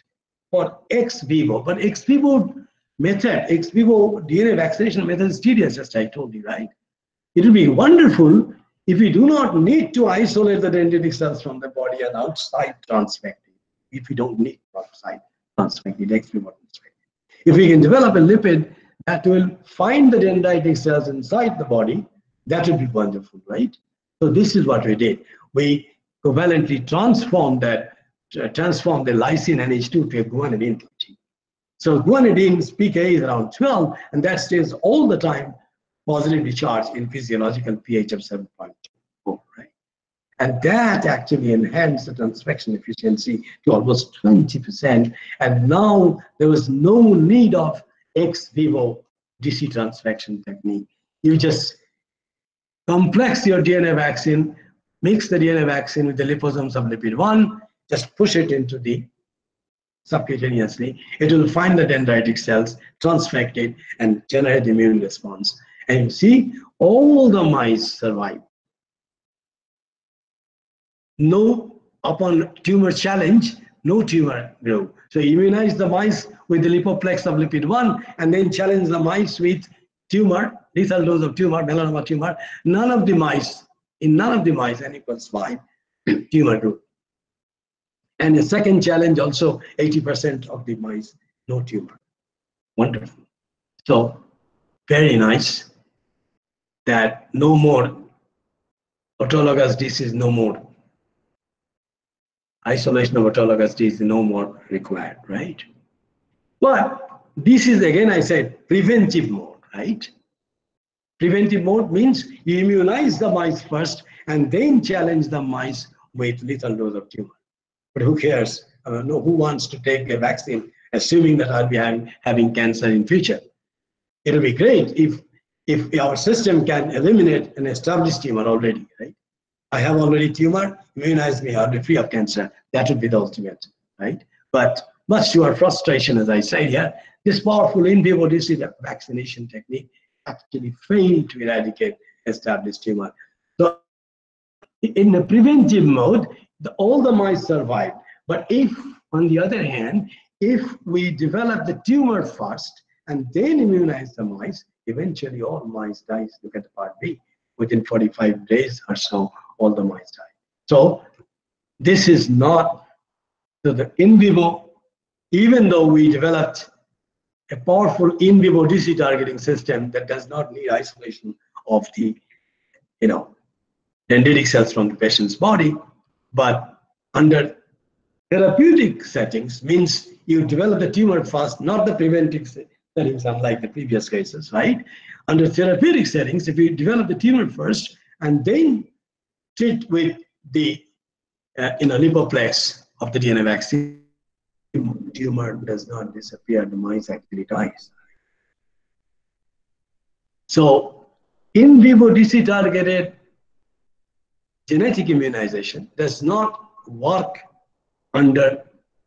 for ex vivo, but ex vivo method, ex vivo D N A vaccination method is tedious, just I told you, right? It would be wonderful if we do not need to isolate the dendritic cells from the body and outside transfect it, if we don't need outside transfect it, ex vivo transfect it. If we can develop a lipid that will find the dendritic cells inside the body, that would be wonderful, right? So this is what we did. We covalently transformed that, uh, transformed the lysine N H two to a guanidine protein. So guanidine's pKa is around twelve, and that stays all the time positively charged in physiological pH of seven point four, right? And that actually enhanced the transfection efficiency to almost twenty percent, and now there was no need of ex vivo D C transfection technique. You just complex your D N A vaccine, mix the D N A vaccine with the liposomes of lipid one, just push it into the subcutaneously. It will find the dendritic cells, transfect it, and generate immune response. And you see, all the mice survive. No, upon tumor challenge, no tumor grew. So you immunize the mice with the lipoplex of lipid one, and then challenge the mice with tumor, lethal dose of tumor, melanoma tumor. None of the mice, in none of the mice, N equals five, tumor grew. And a second challenge also, eighty percent of the mice, no tumor. Wonderful. So very nice that no more autologous disease, no more isolation of autologous disease, no more required, right? But this is, again, I said, preventive mode, right? Preventive mode means you immunize the mice first and then challenge the mice with lethal dose of tumor. But who cares? Uh, no, who wants to take a vaccine, assuming that I'll be having, having cancer in future? It'll be great if, if our system can eliminate an established tumor already, right? I have already tumor, immunize me, I'll be free of cancer. That would be the ultimate, right? But much to our frustration, as I said here, this powerful in vivo disease vaccination technique actually failed to eradicate established tumor. So in the preventive mode, the, all the mice survived. But if, on the other hand, if we develop the tumor first and then immunize the mice, eventually all mice dies. Look at the part B. Within forty-five days or so, all the mice die. So this is not, so the in vivo, even though we developed a powerful in vivo D C targeting system that does not need isolation of the, you know, dendritic cells from the patient's body, but under therapeutic settings means you develop the tumor first, not the preventive settings, unlike the previous cases, right? Under therapeutic settings, if you develop the tumor first and then treat with the uh, in a lipoplex of the D N A vaccine, tumor does not disappear, the mice actually dies. So in vivo D C targeted genetic immunization does not work under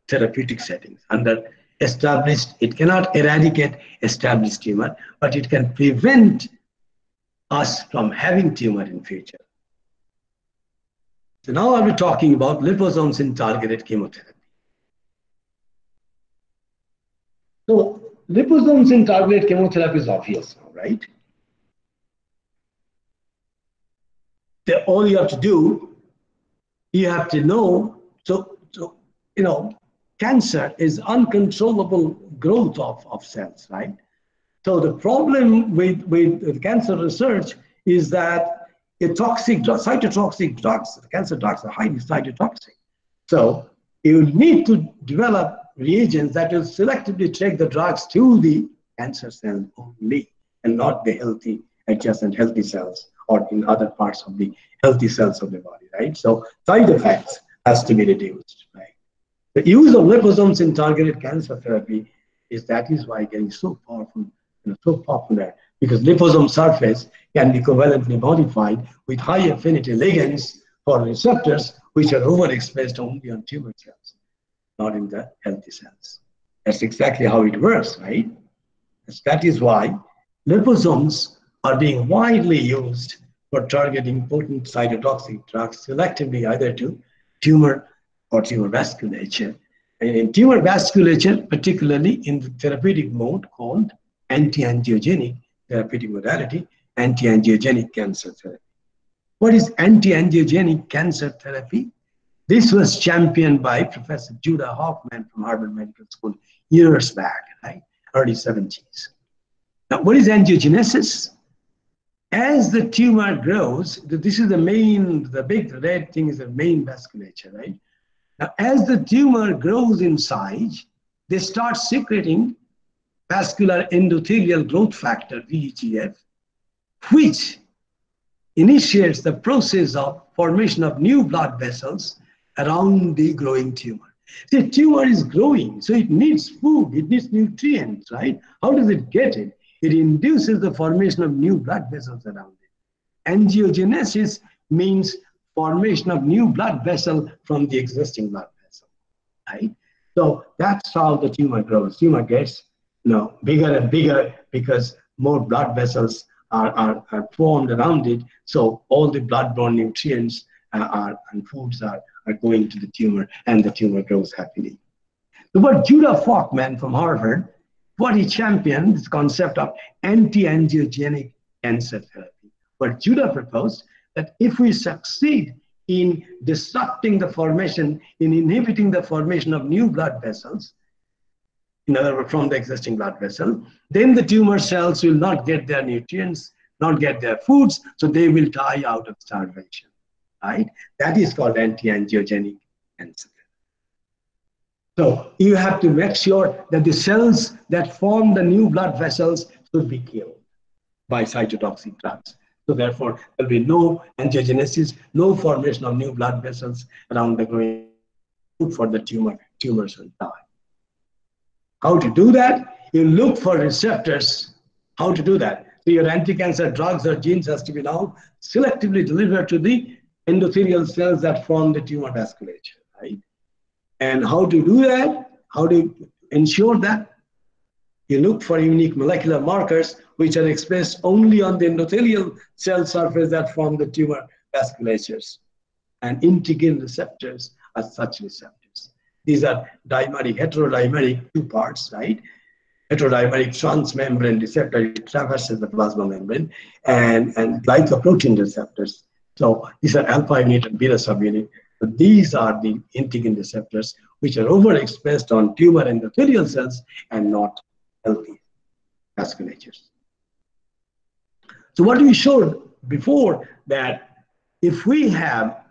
therapeutic settings, under established, it cannot eradicate established tumor, but it can prevent us from having tumor in future. So now I'll be talking about liposomes in targeted chemotherapy. So liposomes in targeted chemotherapy is obvious now, right? The, all you have to do, you have to know, so, so you know, cancer is uncontrollable growth of, of cells, right? So the problem with, with, with cancer research is that the toxic, cytotoxic drugs, cancer drugs are highly cytotoxic. So you need to develop reagents that will selectively take the drugs to the cancer cell only and not the healthy, adjacent healthy cells or in other parts of the healthy cells of the body, right? So side effects has to be reduced, right? The use of liposomes in targeted cancer therapy is that is why getting so powerful and so popular, because liposome surface can be covalently modified with high affinity ligands for receptors which are overexpressed only on tumor cells, not in the healthy cells. That's exactly how it works, right? That is why liposomes are being widely used for targeting potent cytotoxic drugs selectively either to tumor or tumor vasculature. And in tumor vasculature, particularly in the therapeutic mode called anti-angiogenic therapeutic modality, anti-angiogenic cancer therapy. What is anti-angiogenic cancer therapy? This was championed by Professor Judah Hoffman from Harvard Medical School years back, right? Early seventies. Now, what is angiogenesis? As the tumor grows, this is the main, the big red thing is the main vasculature, right? Now, as the tumor grows in size, they start secreting vascular endothelial growth factor, V E G F, which initiates the process of formation of new blood vessels around the growing tumor. The tumor is growing, so it needs food, it needs nutrients, right? How does it get it? It induces the formation of new blood vessels around it. Angiogenesis means formation of new blood vessel from the existing blood vessel, right? So that's how the tumor grows. Tumor gets, you know, bigger and bigger because more blood vessels are, are, are formed around it. So all the blood-borne nutrients uh, are, and foods are, are going to the tumor, and the tumor grows happily. So what Judah Hoffman from Harvard, what he championed, this concept of anti-angiogenic cancer therapy, what Judah proposed, that if we succeed in disrupting the formation, in inhibiting the formation of new blood vessels, in other words, from the existing blood vessel, then the tumor cells will not get their nutrients, not get their foods, so they will die out of starvation, right? That is called anti-angiogenic cancer. So you have to make sure that the cells that form the new blood vessels should be killed by cytotoxic drugs. So therefore, there will be no angiogenesis, no formation of new blood vessels around the growing food for the tumor. Tumors will die. How to do that? You look for receptors. How to do that? So your anti-cancer drugs or genes has to be now selectively delivered to the endothelial cells that form the tumor vasculature, right? And how to do that, how to ensure that? You look for unique molecular markers which are expressed only on the endothelial cell surface that form the tumor vasculatures. And integrin receptors are such receptors. These are dimeric, heterodimeric, two parts, right? Heterodimeric transmembrane receptor, it traverses the plasma membrane, and, and glycoprotein receptors. So these are alpha unit and beta subunit. But these are the integrin receptors which are overexpressed on tumor endothelial cells and not healthy vasculatures. So what we showed before, that if we have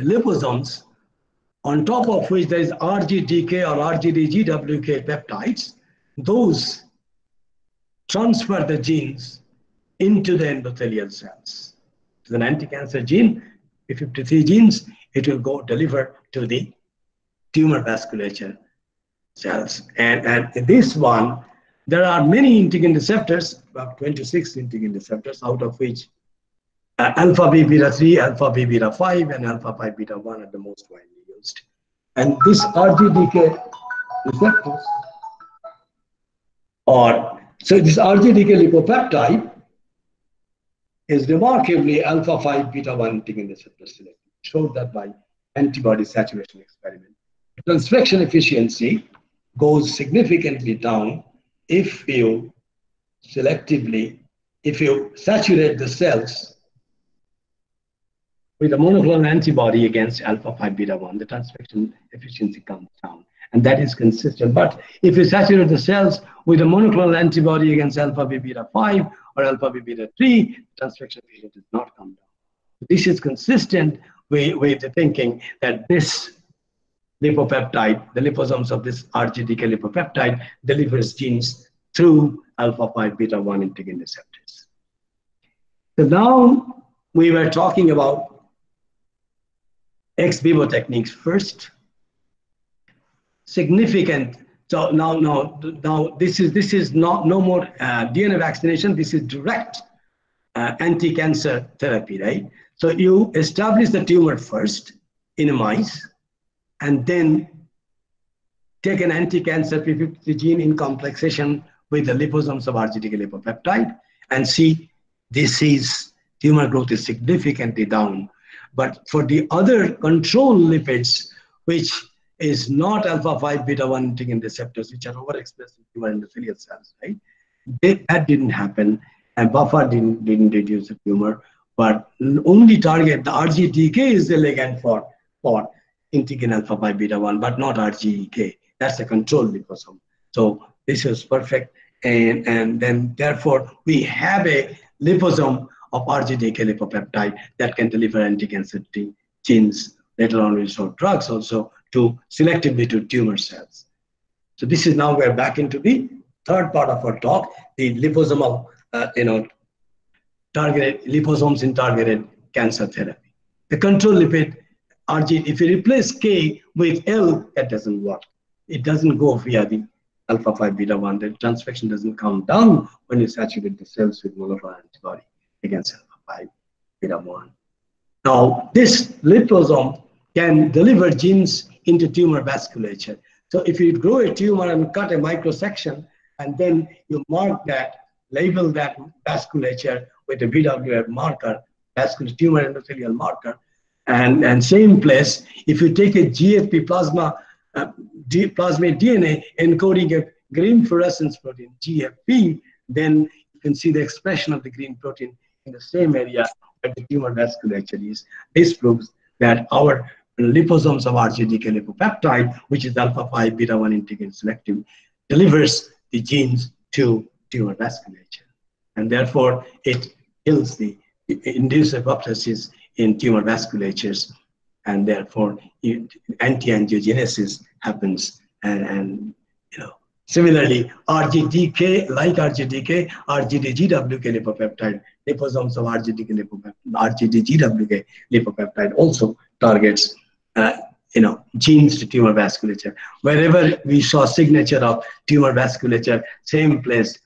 liposomes on top of which there is R G D K or R G D G W K peptides, those transfer the genes into the endothelial cells. It's an anti-cancer gene. fifty-three genes, it will go deliver to the tumor vasculature cells. And, and in this one, there are many integrin receptors, about twenty-six integrin receptors, out of which uh, alpha B beta three, alpha B beta five, and alpha five beta one are the most widely used. And these R G D K receptors, or so this R G D K lipopeptide is remarkably alpha five beta one integrin receptor selective. Showed that by antibody saturation experiment. Transfection efficiency goes significantly down if you selectively, if you saturate the cells with a monoclonal antibody against alpha five beta one, the transfection efficiency comes down. And that is consistent. But if you saturate the cells with a monoclonal antibody against alpha B beta five or alpha B beta three, transfection efficiency does not come down. This is consistent with, with the thinking that this lipopeptide, the liposomes of this R G D K lipopeptide, delivers genes through alpha five beta one integrin receptors. So now we were talking about ex vivo techniques first. Significant. So now, now, now this is this is not no more uh, D N A vaccination. This is direct uh, anti-cancer therapy, right? So you establish the tumor first in a mice, and then take an anti-cancer p fifty-three gene in complexation with the liposomes of R G D K lipopeptide, and see this is tumor growth is significantly down. But for the other control lipids, which is not alpha five beta one integrin receptors, which are overexpressed in tumor endothelial cells, right? They, that didn't happen, and buffer didn't, didn't reduce the tumor, but only target the R G D K is the ligand for, for integrin alpha five beta one, but not R G D K. That's a control liposome. So this is perfect, and, and then therefore we have a liposome of R G D K lipopeptide that can deliver anti-cancer genes. Later on, we saw drugs also to selectively to tumor cells. So this is now we're back into the third part of our talk, the liposomal, uh, you know, targeted liposomes in targeted cancer therapy. The control lipid, R G, if you replace K with L, that doesn't work. It doesn't go via the alpha five beta one. The transfection doesn't come down when you saturate the cells with monoclonal antibody against alpha five beta one. Now this liposome can deliver genes into tumor vasculature. So if you grow a tumor and cut a microsection, and then you mark that, label that vasculature with a V W F marker, vascular tumor endothelial marker, and, and same place, if you take a G F P plasma, uh, D, plasmid D N A encoding a green fluorescence protein, G F P, then you can see the expression of the green protein in the same area at the human vascular actually is, this proves that our liposomes of R G D G lipopeptide, which is alpha five beta one integrin selective, delivers the genes to tumor vasculature. And therefore, it kills the, it induces apoptosis in tumor vasculatures, and therefore anti-angiogenesis happens. And, and you know, similarly, R G D K, like R G D K, R G D G W K lipopeptide, liposomes of R G D G W K lipopeptide also targets uh, you know, genes to tumor vasculature. Wherever we saw signature of tumor vasculature, same place.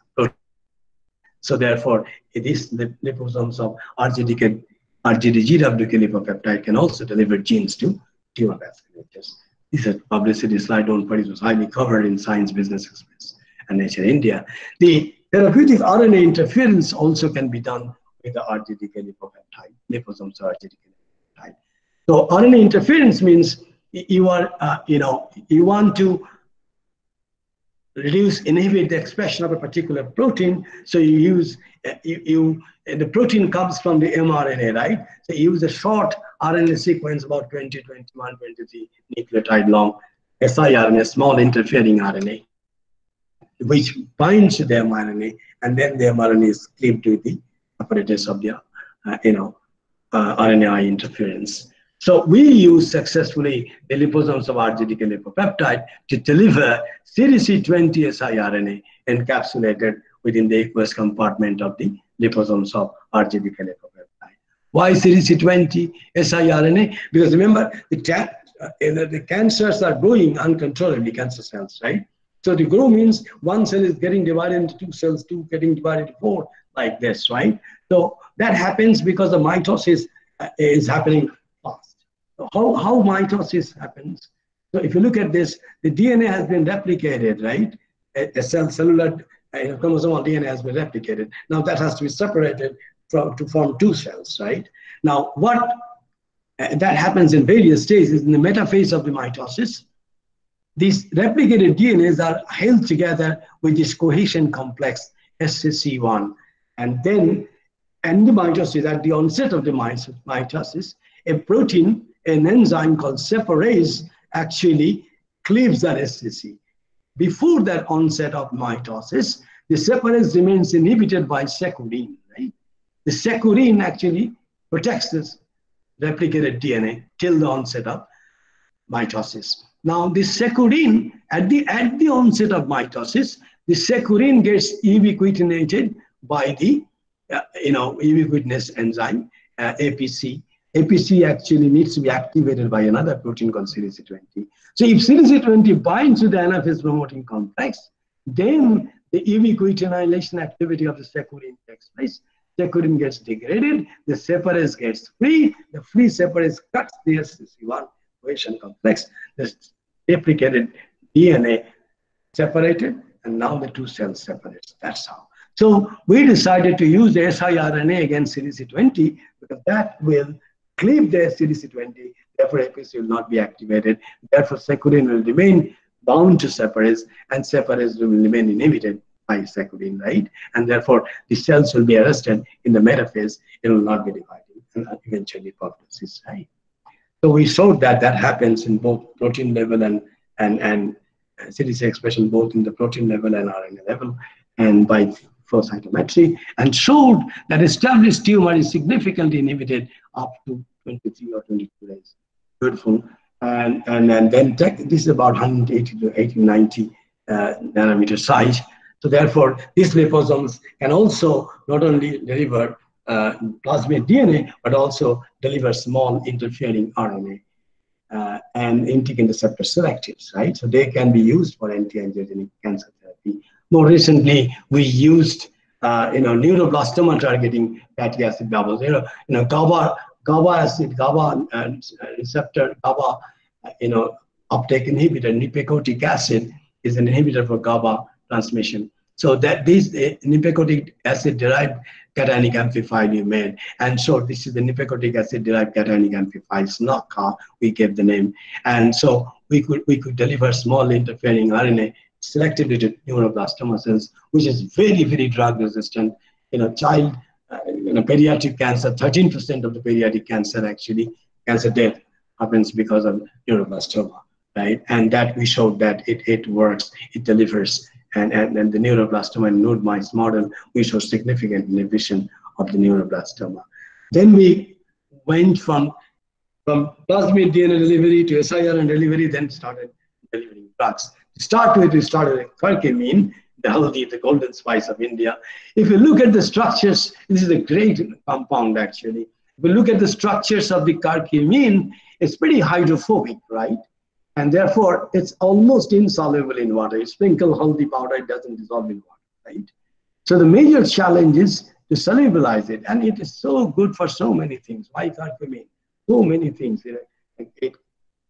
So therefore, these liposomes of R G D K, R G D G W K lipopeptide can also deliver genes to tumor vasculatures. This is a publicity slide on Paris, was highly covered in Science, Business Express, and Nature India. The therapeutic R N A interference also can be done with the R G D G lipopeptide, liposomes of R G D G lipopeptide. So R N A interference means you are, uh, you know, you want to reduce, inhibit the expression of a particular protein. So you use, uh, you, you uh, the protein comes from the mRNA, right? So you use a short R N A sequence, about twenty, twenty-one, twenty-three nucleotide long, siRNA, small interfering R N A, which binds to the mRNA, and then the mRNA is cleaved to the apparatus of the, uh, you know, uh, R N A I interference. So we use successfully the liposomes of R G D G lipopeptide to deliver C D C twenty siRNA encapsulated within the aqueous compartment of the liposomes of R G D G lipopeptide. Why C D C twenty siRNA? Because remember, the, uh, the cancers are growing uncontrollably, cancer cells, right? So to grow means one cell is getting divided into two cells, two getting divided into four, like this, right? So that happens because the mitosis uh, is happening. How, how mitosis happens? So if you look at this, the D N A has been replicated, right? A, a cell, cellular, a chromosomal D N A has been replicated. Now that has to be separated from, to form two cells, right? Now what uh, that happens in various stages in the metaphase of the mitosis. These replicated D N As are held together with this cohesion complex S C C one, and then, and the mitosis, at the onset of the mitosis, a protein, an enzyme called separase actually cleaves that S C C. Before that onset of mitosis, the separase remains inhibited by securin, right? The securin actually protects this replicated D N A till the onset of mitosis. Now, the securin, at the, at the onset of mitosis, the securin gets ubiquitinated by the, uh, you know, ubiquitinous enzyme, uh, A P C. A P C actually needs to be activated by another protein called C D C twenty. So if C D C twenty binds to the anaphase promoting complex, then the ubiquitination activity of the securin takes place. Securin gets degraded, the separase gets free, the free separase cuts the S C C one cohesion complex, the replicated D N A separated, and now the two cells separate. That's how. So we decided to use the siRNA against C D C twenty because that will cleave the C D C twenty, therefore A P C will not be activated, therefore securin will remain bound to separase, and separase will remain inhibited by securin, right? And therefore the cells will be arrested in the metaphase, it will not be divided, and eventually apoptosis, right? So we showed that that happens in both protein level and, and, and C D C expression, both in the protein level and R N A level, and by flow cytometry, and showed that established tumor is significantly inhibited up to twenty-three or twenty-two days. Beautiful. And, and, and then tech, this is about one hundred eighty to eighty, ninety uh, nanometer size. So therefore, these liposomes can also not only deliver uh, plasmid D N A, but also deliver small interfering R N A uh, and integrin receptor selectives, right? So they can be used for anti-angiogenic cancer therapy. More recently, we used, uh, you know, neuroblastoma targeting fatty acid bubbles. You know, you know, GABA, GABA acid, GABA uh, receptor, GABA, uh, you know, uptake inhibitor, nipecotic acid is an inhibitor for GABA transmission. So that these uh, nipecotic acid-derived cationic amplifier we made, and so this is the nipecotic acid-derived cationic amplifier, SNACA, we gave the name, and so we could we could deliver small interfering R N A selectively to neuroblastoma cells, which is very, very drug resistant. You know, child uh, you know, pediatric cancer, thirteen percent of the pediatric cancer actually, cancer death happens because of neuroblastoma, right? And that we showed that it, it works, it delivers. And, and, and the neuroblastoma and node mice model, we show significant inhibition of the neuroblastoma. Then we went from, from plasmid D N A delivery to S I R and delivery, then started delivering drugs. To start with, we started with curcumin, the haldi, the golden spice of India. If you look at the structures, this is a great compound actually. If you look at the structures of the curcumin, it's pretty hydrophobic, right? And therefore, it's almost insoluble in water. You sprinkle haldi powder, it doesn't dissolve in water, right? So the major challenge is to solubilize it. And it is so good for so many things. Why curcumin? So many things. You know, it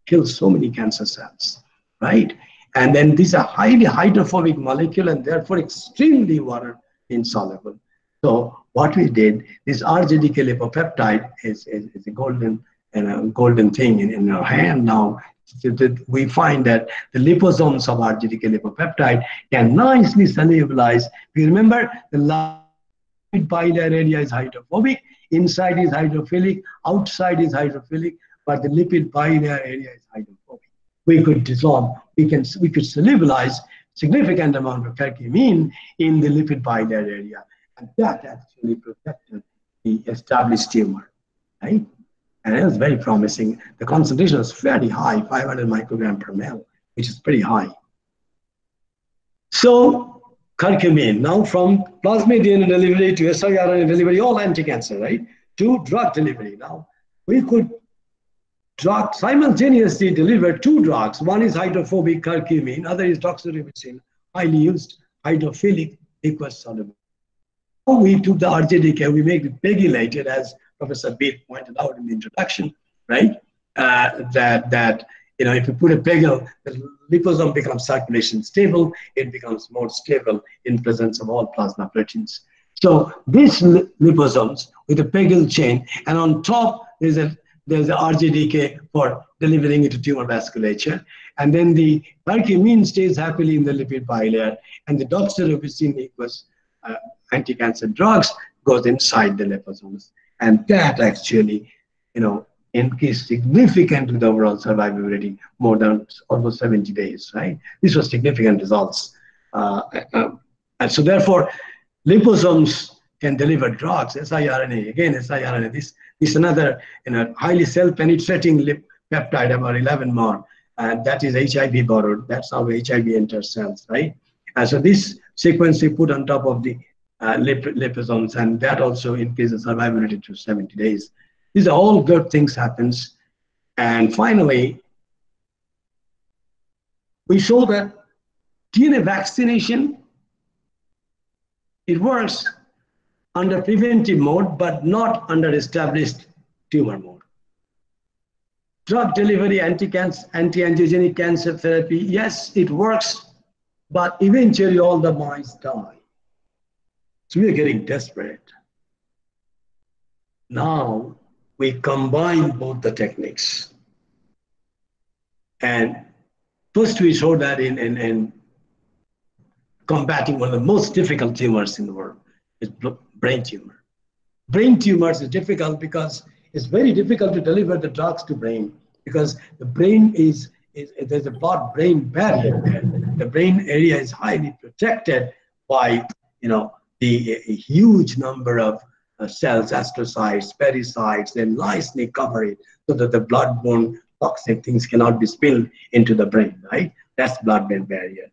kills so many cancer cells, right? And then these are highly hydrophobic molecule and therefore extremely water insoluble. So what we did, this R G D G W K lipopeptide is, is, is a golden, you know, golden thing in, in our hand now. We find that the liposomes of R G D G W K lipopeptide can nicely solubilize. We remember the bile area is hydrophobic, inside is hydrophilic, outside is hydrophilic, but the lipid bile area is hydrophobic. We could dissolve, we, can, we could solubilize significant amount of curcumin in the lipid bile area. And that actually protected the established tumor, right? And it was very promising. The concentration was very high, five hundred microgram per mil, which is pretty high. So curcumin, now from plasmid D N A delivery to siRNA delivery, all anti-cancer, right? To drug delivery. Now we could drug simultaneously deliver two drugs. One is hydrophobic curcumin, other is doxorubicin, highly used hydrophilic liquid soluble. Now we took the R G D G W K, we make it pegylated as Professor B pointed out in the introduction, right? Uh, that, that, you know, if you put a pegyl, the liposome becomes circulation stable, it becomes more stable in presence of all plasma proteins. So these liposomes with a pegyl chain, and on top there's a there's the R G D G W K for delivering it to tumor vasculature. And then the curcumin stays happily in the lipid bilayer, and the doxorubicin equals uh, anti-cancer drugs goes inside the liposomes. And that actually, you know, increased significantly the overall survivability, more than almost seventy days, right? This was significant results. Uh, and so therefore, liposomes can deliver drugs, siRNA, again, siRNA. This, this is another, you know, highly cell-penetrating lip peptide, about eleven more, and that is H I V borrowed. That's how H I V enters cells, right? And so this sequence we put on top of the Uh, lip, liposomes, and that also increases survivability to seventy days. These are all good things happens. And finally, we show that D N A vaccination, it works under preventive mode, but not under established tumor mode. Drug delivery, anti-cancer, anti-angiogenic cancer therapy, yes, it works, but eventually all the mice die. So we are getting desperate. Now we combine both the techniques. And first we showed that in, in, in combating one of the most difficult tumors in the world, is brain tumor. Brain tumors is difficult because it's very difficult to deliver the drugs to brain, because the brain is, is there's a blood-brain barrier there. The brain area is highly protected by, you know, the a huge number of uh, cells, astrocytes, pericytes, they nicely cover it so that the blood-borne toxic things cannot be spilled into the brain, right? That's blood-brain barrier.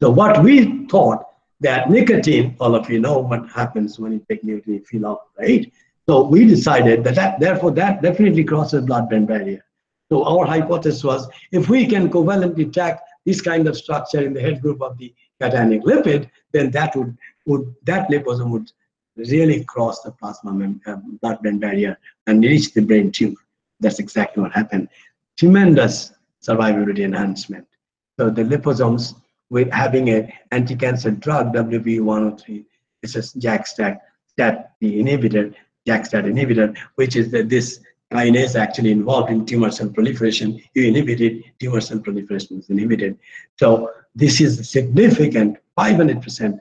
So what we thought that nicotine, all of you know what happens when you take nicotine, you feel off, right? So we decided that, that therefore that definitely crosses blood-brain barrier. So our hypothesis was, if we can covalently attack this kind of structure in the head group of the cationic lipid, then that would Would, that liposome would really cross the plasma uh, blood-brain barrier and reach the brain tumor. That's exactly what happened. Tremendous survivability enhancement. So the liposomes with having an anti-cancer drug, W B one oh three, it's a JAK-STAT inhibitor, JAK-STAT inhibitor, which is that this kinase actually involved in tumor cell proliferation. You inhibit it, tumor cell proliferation is inhibited. So this is a significant five hundred percent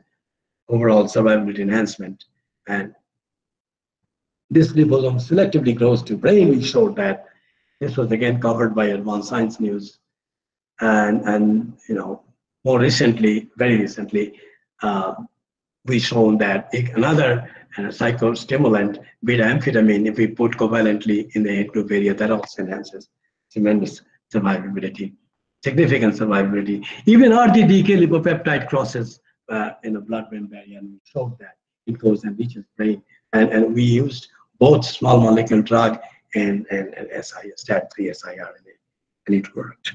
overall survivability enhancement, and This liposome selectively grows to brain. We showed that. This was again covered by Advanced Science News, and and you know more recently, very recently, uh, we shown that another and a psychostimulant, beta-amphetamine, if we put covalently in the aid group area, that also enhances tremendous survivability, significant survivability. Even R G D G W K lipopeptide crosses uh, in the blood-brain barrier, and we showed that it goes and reaches brain. And, and we used both small molecule drug and, and, and S I S, S I R, in it, and it worked.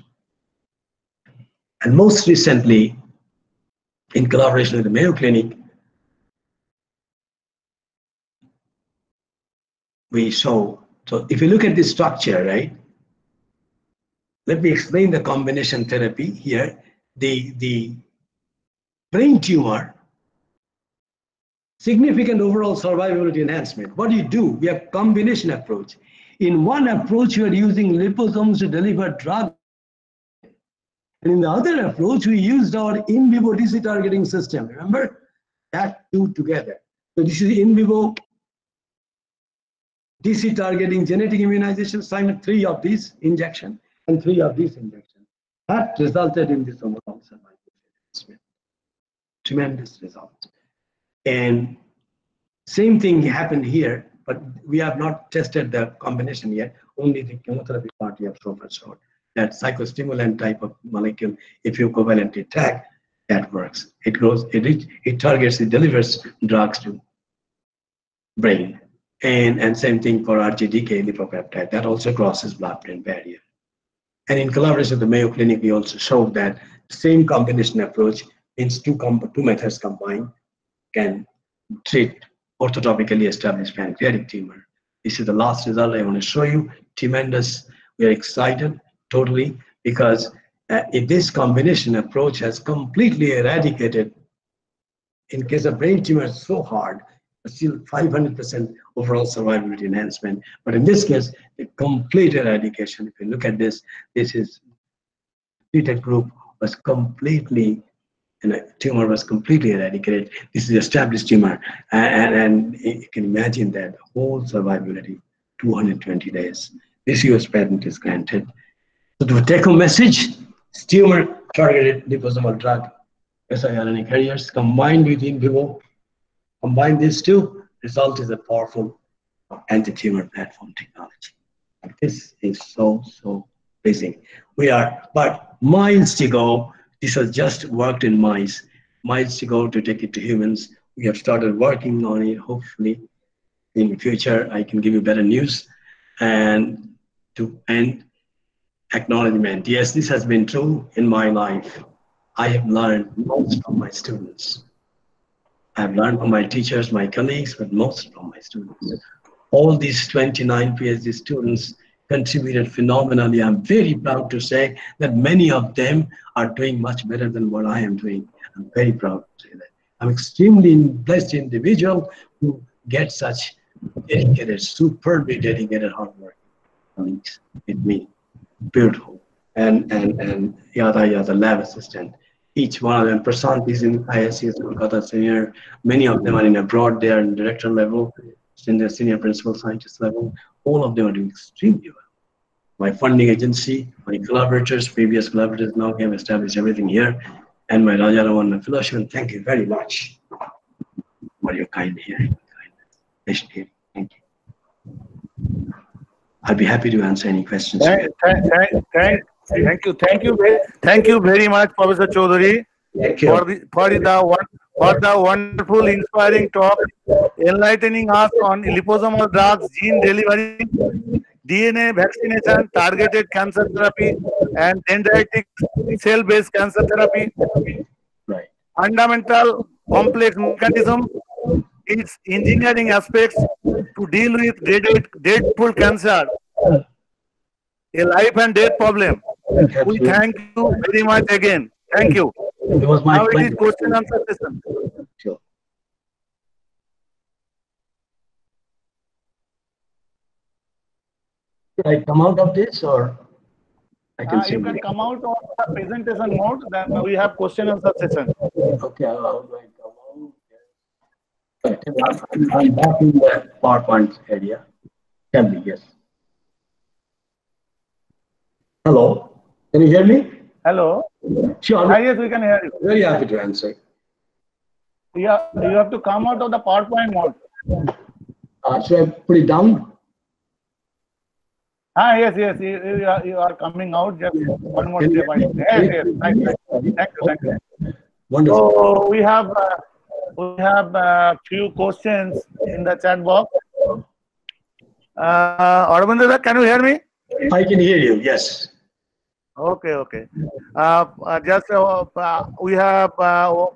And most recently, in collaboration with the Mayo Clinic, we show, so if you look at this structure, right? Let me explain the combination therapy here. The, the brain tumor, significant overall survivability enhancement. What do you do? We have combination approach. In one approach, we are using liposomes to deliver drug. And in the other approach, we used our in vivo D C targeting system. Remember? That two together. So this is in vivo D C targeting genetic immunization, assignment three of these injection and three of these injection. That resulted in this overall survival. Tremendous result. And same thing happened here, but we have not tested the combination yet. Only the chemotherapy part we have so far showed that psychostimulant type of molecule, if you covalently tag, that works. It grows, it, it targets, it delivers drugs to brain. And, and same thing for R G D K lipopeptide, that also crosses blood-brain barrier. And in collaboration with the Mayo Clinic, we also showed that same combination approach means two, two methods combined can treat orthotopically established pancreatic tumor. This is the last result I want to show you. Tremendous, we are excited totally because uh, if this combination approach has completely eradicated, in case of brain tumor, it's so hard, still five hundred percent overall survivability enhancement. But in this case, the complete eradication, if you look at this, this is treated group was completely, and the tumor was completely eradicated. This is established tumor. And, and, and you can imagine that whole survivability, two hundred twenty days. This U S patent is granted. So the take-home message, tumor targeted liposomal drug, siRNA carriers combined with in vivo, combine these two, result is a powerful anti-tumor platform technology. And this is so, so amazing. We are, but miles to go. This has just worked in mice, miles to go to take it to humans. We have started working on it. Hopefully, in the future, I can give you better news. And to end, acknowledgement. Yes, this has been true in my life. I have learned most from my students. I have learned from my teachers, my colleagues, but most from my students. All these twenty-nine PhD students contributed phenomenally. I'm very proud to say that many of them are doing much better than what I am doing. I'm very proud to say that. I'm extremely blessed individual who get such dedicated, superbly dedicated, hardworking colleagues with me. Beautiful. And, and, and yada yada, lab assistant. Each one of them, Prasant is in I S C S Kolkata Senior. Many of them are in abroad, they are in director level, in the senior principal scientist level. All of them are doing extremely well. My funding agency, my collaborators, previous collaborators now have established everything here, and my Raja Raman Fellowship. Thank you very much for your kind hearing. Thank you. I'll be happy to answer any questions. Thank, thank, thank, thank you. Thank you. Thank you very much, Professor Chaudhuri, for the, for the one. For the wonderful, inspiring talk, enlightening us on liposomal drugs, gene delivery, D N A vaccination, targeted cancer therapy, and dendritic cell-based cancer therapy. Right. Fundamental complex mechanism, its engineering aspects to deal with dreadful cancer, a life and death problem. We thank you very much again. Thank you. It was my now pleasure. It is question and answer session. Sure. Should I come out of this or I can uh, see you can come out of the presentation mode, then we have question and answer session. Okay, I'll, I'll come out. I'm back in the PowerPoint area. Can be, yes. Hello. Can you hear me? Hello. Sure. Yes, we can hear you. Very happy to answer. Yeah, you have to come out of the PowerPoint mode. Uh, should I put it down? Ah, yes, yes. You, you, are, you are coming out. Just one more step. Yes, yes. Thank you. Thank you. Thank you. Wonderful. So we have uh, we have a few questions in the chat box. Uh, Arabinda, can you hear me? I can hear you. Yes. Okay. Okay. Uh, uh, just uh, uh, we have uh,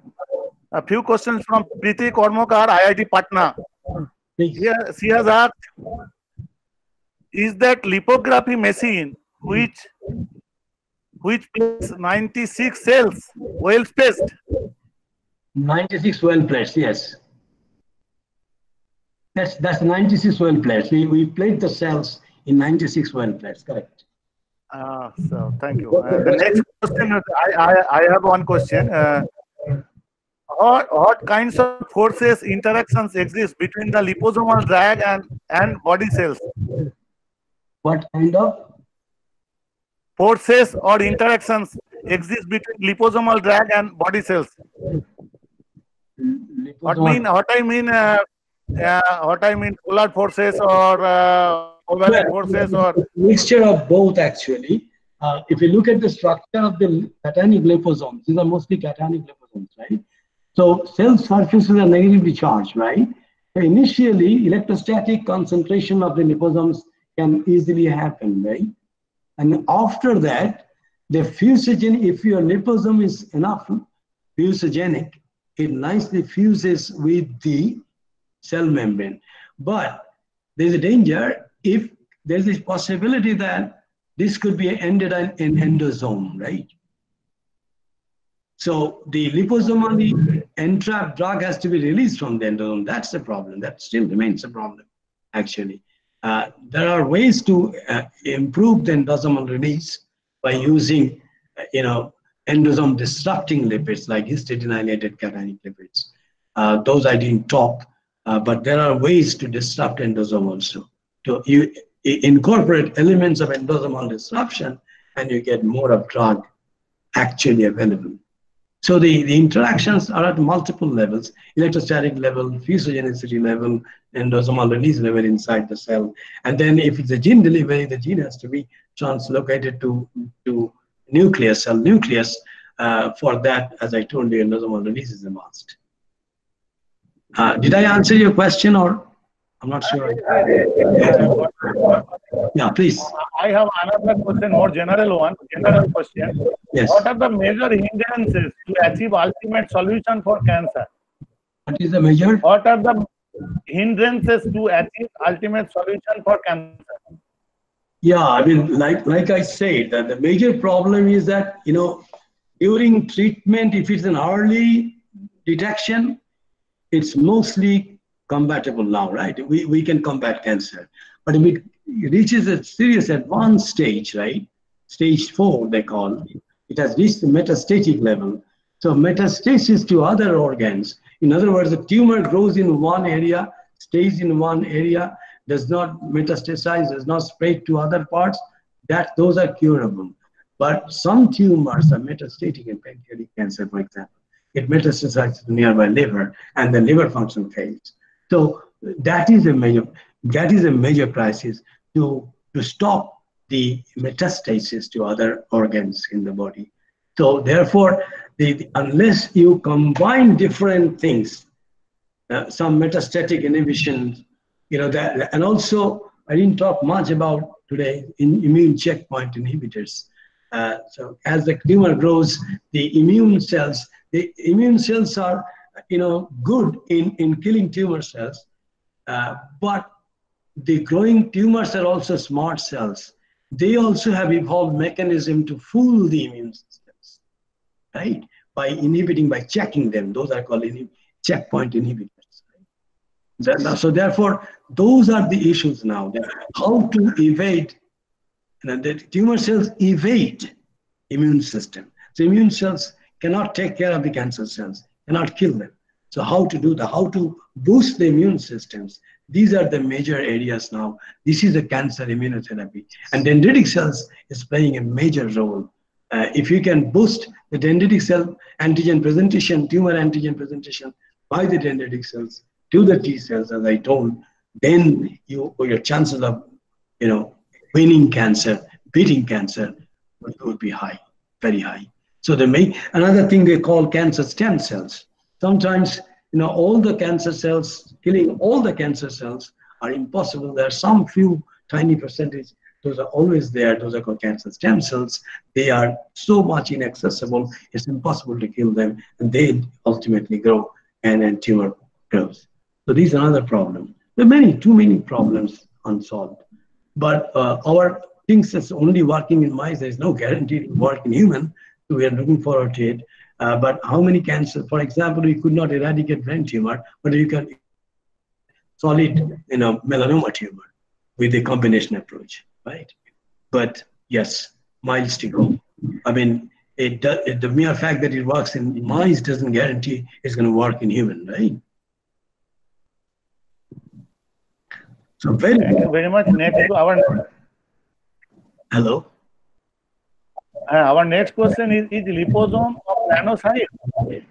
a few questions from Priti Kormokar, I I T Patna. Here she has asked, is that lipography machine which which places ninety-six cells well placed? ninety-six well placed, yes. That's that's ninety-six well placed. We we placed the cells in ninety-six well placed, correct. Ah, uh, so thank you. Uh, the next question is, I I I have one question. Uh, What, what kinds of forces interactions exist between the liposomal drag and and body cells? What kind of forces or interactions exist between liposomal drag and body cells? Liposomal. What mean? What I mean? Uh, uh, what I mean? Polar forces or uh, overlapping forces or mixture of both actually. Uh, if you look at the structure of the cationic liposomes, these are mostly cationic liposomes, right? So cell surfaces are negatively charged, right? So initially, electrostatic concentration of the liposomes can easily happen, right? And after that, the fusogen, if your liposome is enough fusogenic, it nicely fuses with the cell membrane. But there's a danger if there's this possibility that this could be ended in endosome, right? So the liposomally entrapped drug has to be released from the endosome. That's the problem. That still remains a problem, actually. Uh, there are ways to uh, improve the endosomal release by using, uh, you know, endosome disrupting lipids like histidinated cationic lipids. Uh, those I didn't talk, uh, but there are ways to disrupt endosome also. To you incorporate elements of endosomal disruption, and you get more of drug actually available. So the, the interactions are at multiple levels, electrostatic level, fusogenicity level, endosomal release level inside the cell. And then if it's a gene delivery, the gene has to be translocated to, to nucleus, cell nucleus. Uh, for that, as I told you, endosomal release is the must. Uh, did I answer your question or? I'm not sure. Yeah, please. I have another question, more general one, general question. Yes. What are the major hindrances to achieve ultimate solution for cancer? What is the major? What are the hindrances to achieve ultimate solution for cancer? Yeah, I mean, like like I said, that the major problem is that, you know, during treatment, if it's an early detection, it's mostly combatable now, right? We, we can combat cancer. But if it reaches a serious advanced stage, right? Stage four, they call it. It has reached the metastatic level. So metastasis to other organs. In other words, the tumor grows in one area, stays in one area, does not metastasize, does not spread to other parts. That, those are curable. But some tumors are metastatic in pancreatic cancer, for example. It metastasizes to nearby liver, and the liver function fails. So that is a major, that is a major crisis to, to stop the metastasis to other organs in the body. So therefore, the, the, unless you combine different things, uh, some metastatic inhibition, you know, that, and also I didn't talk much about today in immune checkpoint inhibitors. Uh, so as the tumor grows, the immune cells, the immune cells are, you know, good in, in killing tumor cells, uh, but the growing tumors are also smart cells. They also have evolved mechanism to fool the immune systems, right? By inhibiting, by checking them. Those are called inhib checkpoint inhibitors. Right? So therefore, those are the issues now. How to evade, you know, the tumor cells evade immune system. So immune cells cannot take care of the cancer cells. Cannot kill them. So how to do the, how to boost the immune systems. These are the major areas now. This is the cancer immunotherapy. And dendritic cells is playing a major role. Uh, if you can boost the dendritic cell antigen presentation, tumor antigen presentation by the dendritic cells to the T cells, as I told, then you, your chances of, you know, winning cancer, beating cancer would, would be high, very high. So they make another thing they call cancer stem cells. Sometimes, you know, all the cancer cells, killing all the cancer cells are impossible. There are some few tiny percentage. Those are always there. Those are called cancer stem cells. They are so much inaccessible. It's impossible to kill them. And they ultimately grow and then tumor grows. So these are another problem. There are many, too many problems unsolved. But uh, our things is only working in mice. There's no guarantee it will work in human. So we are looking forward to it. Uh, but how many cancers? For example, we could not eradicate brain tumor, but you can solid, you know, melanoma tumor with a combination approach, right? But yes, miles to go. I mean, it, do, it the mere fact that it works in mice doesn't guarantee it's going to work in human, right? So very, thank you very much. Next to our hello. Uh, our next question is, is liposome of nanoscience?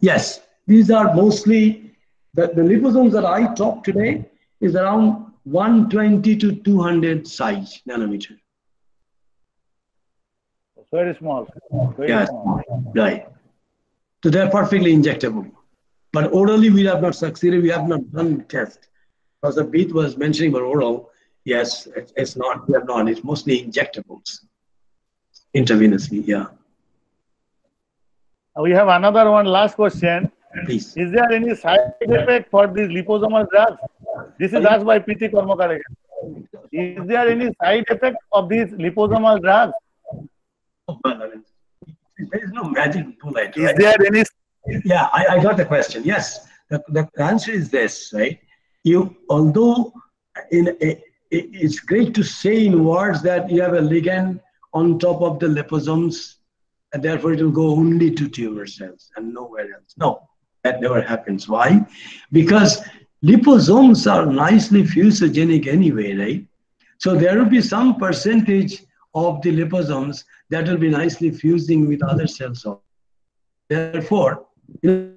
Yes, these are mostly, the, the liposomes that I talk today is around one twenty to two hundred size nanometer. Very small. Very yes, small. Right. So they're perfectly injectable. But orally we have not succeeded, we have not done test. As Beat was mentioning about oral, yes, it, it's not, we have not, it's mostly injectables. Intravenously, yeah. We have another one, last question. Please. Is there any side effect for these liposomal drugs? This is asked by P T Karmakar again. Is there any side effect of these liposomal drugs? There is no magic bullet. Is there any? Yeah, I, I got the question. Yes, the, the answer is this, right? You, although in a, it's great to say in words that you have a ligand on top of the liposomes, and therefore it will go only to tumor cells and nowhere else. No, that never happens. Why? Because liposomes are nicely fusogenic anyway, right? So there will be some percentage of the liposomes that will be nicely fusing with other cells. Therefore, hello?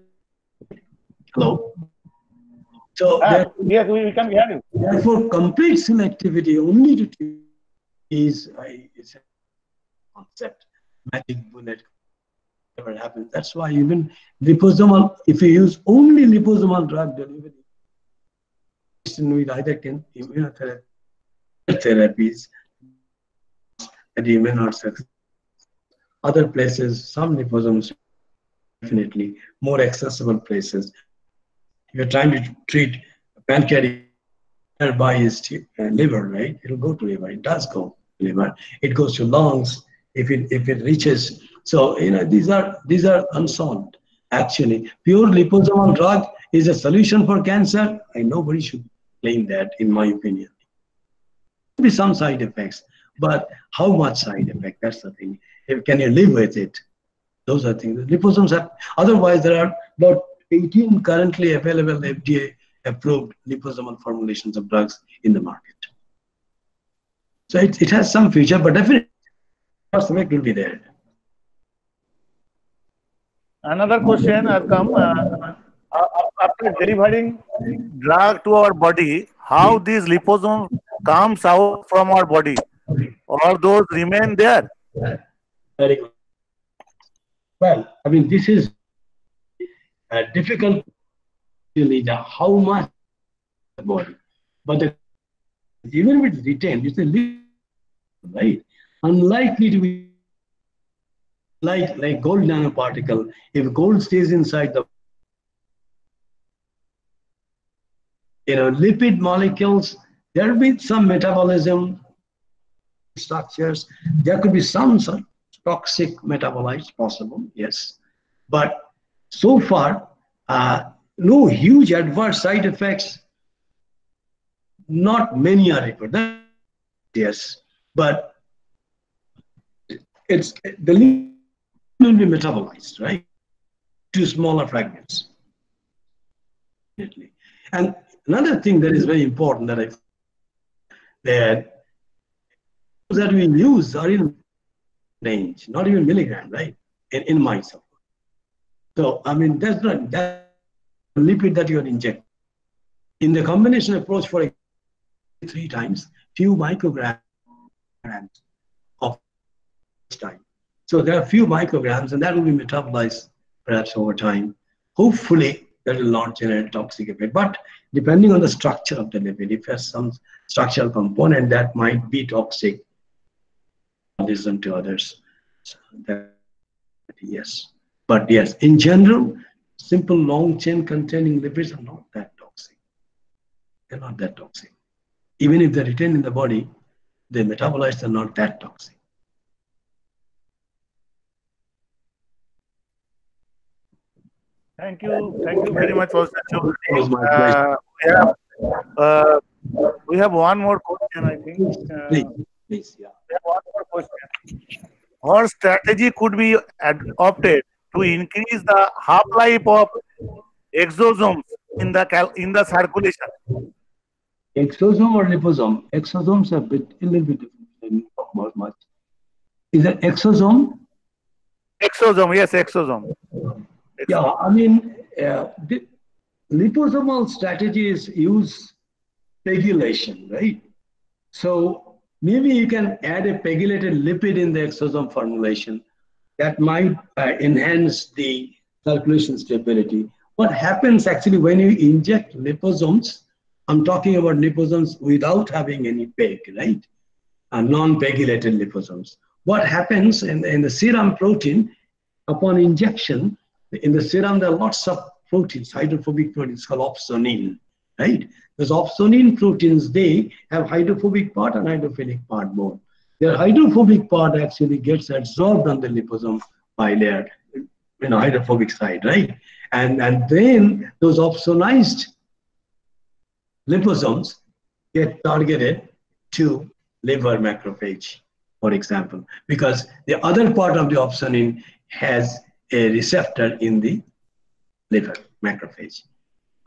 So ah, there, yes, we can hear you. Therefore, complete selectivity only to tumor is, I, is concept, magic bullet, never happens. That's why even liposomal, if you use only liposomal drug delivery with either can immunotherapy therapies that you may not succeed. Other places, some liposomes definitely more accessible places. If you're trying to treat pancreatic by is liver, right? It'll go to liver. It does go to liver. It goes to lungs. If it if it reaches, so you know these are these are unsolved. Actually, pure liposomal drug is a solution for cancer. I nobody should claim that, in my opinion. There will be some side effects, but how much side effect? That's the thing. If, can you live with it? Those are things. Liposomes have. Otherwise, there are about eighteen currently available F D A approved liposomal formulations of drugs in the market. So it it has some future, but definitely. It will be there. Another question has come. Uh, after delivering drug to our body, how these liposomes comes out from our body, or those remain there? Very good. Well, I mean, this is uh, difficult to lead how much the body, but the, even if it's retained, it's a liquid, right? Unlikely to be like like gold nanoparticle. If gold stays inside the, you know, lipid molecules, there will be some metabolism structures. There could be some sort of toxic metabolites possible, yes. But so far, uh, no huge adverse side effects. Not many are reported. Yes, but it's the ligand will be metabolized, right? To smaller fragments. immediately. And another thing that is very important that I that that we use are in range, not even milligram, right? In in mice. So I mean that's not that lipid that you are injecting. In the combination approach, for three times few micrograms of each time. So there are few micrograms, and that will be metabolized perhaps over time. Hopefully, that will not generate toxic effect. But depending on the structure of the lipid, if there's some structural component that might be toxic, this and to others. So that, yes, but yes, in general, simple long chain containing lipids are not that toxic. They're not that toxic. Even if they're retained in the body, they metabolize, are not that toxic. Thank you. Thank you very much for that. Uh, yeah. uh, we have one more question, I think. Uh, please, please, yeah. We have one more question. What strategy could be adopted to increase the half-life of exosomes in the cal in the circulation? Exosome or liposome? Exosomes are a bit, a little bit different. I don't talk about much. Is that exosome? Exosome, yes, exosome. exosome. Yeah, I mean, uh, the liposomal strategies use pegylation, right? So maybe you can add a pegylated lipid in the exosome formulation that might uh, enhance the circulation stability. What happens actually when you inject liposomes? I'm talking about liposomes without having any peg, right? And non-pegylated liposomes. What happens in, in the serum protein upon injection? In the serum, there are lots of proteins, hydrophobic proteins called opsonin, right? Those opsonin proteins, they have hydrophobic part and hydrophilic part both. Their hydrophobic part actually gets absorbed on the liposome bilayer, you know, hydrophobic side, right? And, and then those opsonized liposomes get targeted to liver macrophage, for example, because the other part of the opsonin has a receptor in the liver macrophage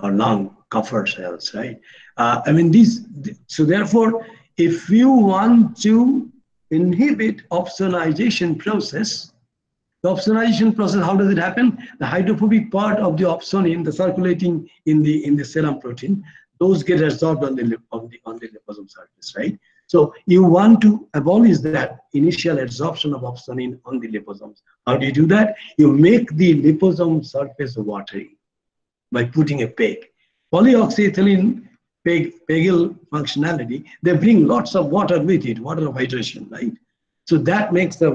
or lung Kupffer cells, right? Uh, I mean, these, th so therefore, if you want to inhibit opsonization process, the opsonization process, how does it happen? The hydrophobic part of the opsonin, the circulating in the in the serum protein, those get absorbed on the, on the, on the liposome surface, right? So you want to abolish that initial absorption of opsonin on the liposomes. How do you do that? You make the liposome surface watery by putting a peg. Polyoxyethylene peg, pegyl functionality, they bring lots of water with it, water of hydration, right? So that makes the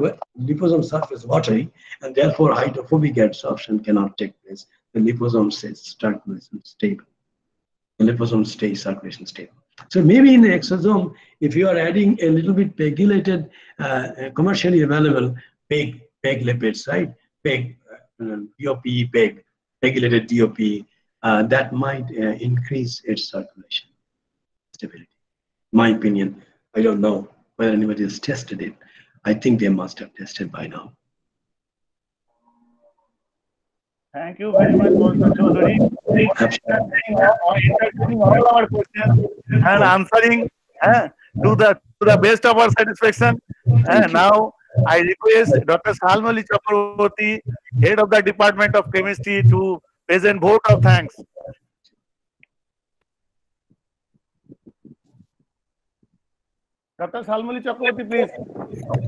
liposome surface watery, and therefore hydrophobic absorption cannot take place. The liposome stays circulation stable. The liposome stays circulation stable. So maybe in the exosome, if you are adding a little bit pegylated, uh, commercially available peg, peg lipids, right? Peg, uh, D O P, peg, pegylated D O P, uh, that might uh, increase its circulation stability. My opinion, I don't know whether anybody has tested it. I think they must have tested by now. Thank you very much, Doctor Chaudhuri, for entertaining all our questions and answering uh, to the to the best of our satisfaction. Uh, now, I request Doctor Salmali Chakraborty, head of the Department of Chemistry, to present vote of thanks. Doctor Salmali Chakraborty, please.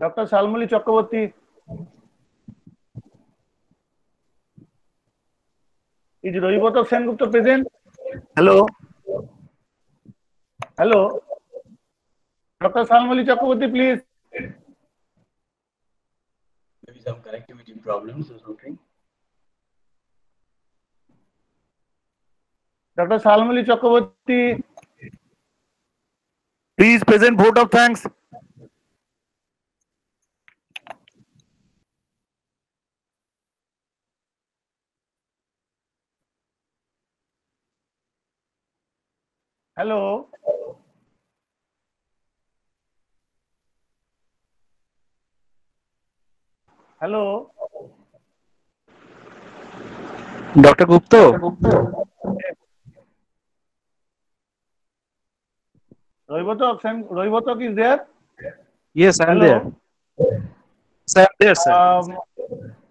Doctor Salmali Chakraborty is Roybhatta Sengupta present? Hello. Hello. Doctor Salmali Chakraborty, please. Maybe some connectivity problems or something. Doctor Salmali Chakraborty, please present vote of thanks. Hello. Hello. Doctor Gupto. Roybhatta is there? Yes, I am Hello. there. Sir, I'm there, sir. Um,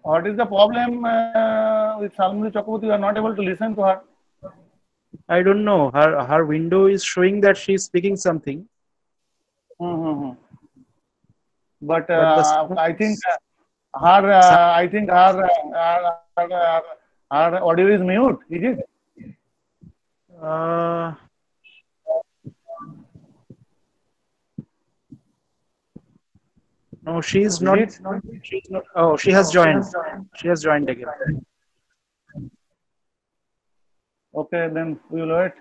what is the problem uh, with Salmali Chakraborty? You are not able to listen to her. I don't know. Her her window is showing that she is speaking something. Mm-hmm. But, uh, but I think uh, her uh, I think her her, her, her her audio is mute. Is it? Uh. No, she is not, not, not. Oh, she has joined. She has joined again. Okay, then we will wait.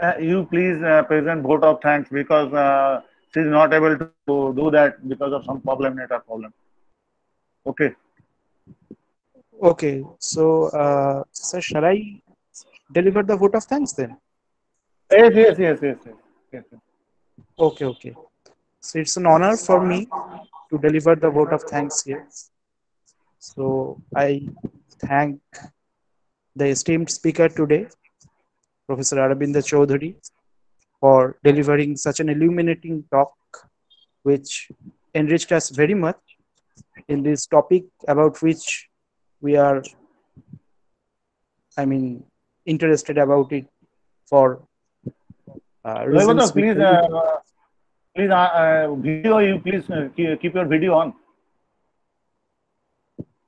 Uh, you please uh, present vote of thanks because uh, she is not able to do that because of some problem, network problem. Okay. Okay, so, uh, sir, shall I deliver the vote of thanks then? Yes, yes, yes, yes, yes. yes, yes. Okay, okay. So, it's an honor for me to deliver the vote of thanks here. So, I thank the esteemed speaker today, Professor Arabinda Chaudhuri, for delivering such an illuminating talk, which enriched us very much in this topic about which we are, I mean, interested about it for uh, reasons. Please, uh, please, uh, uh, video. You please uh, keep your video on.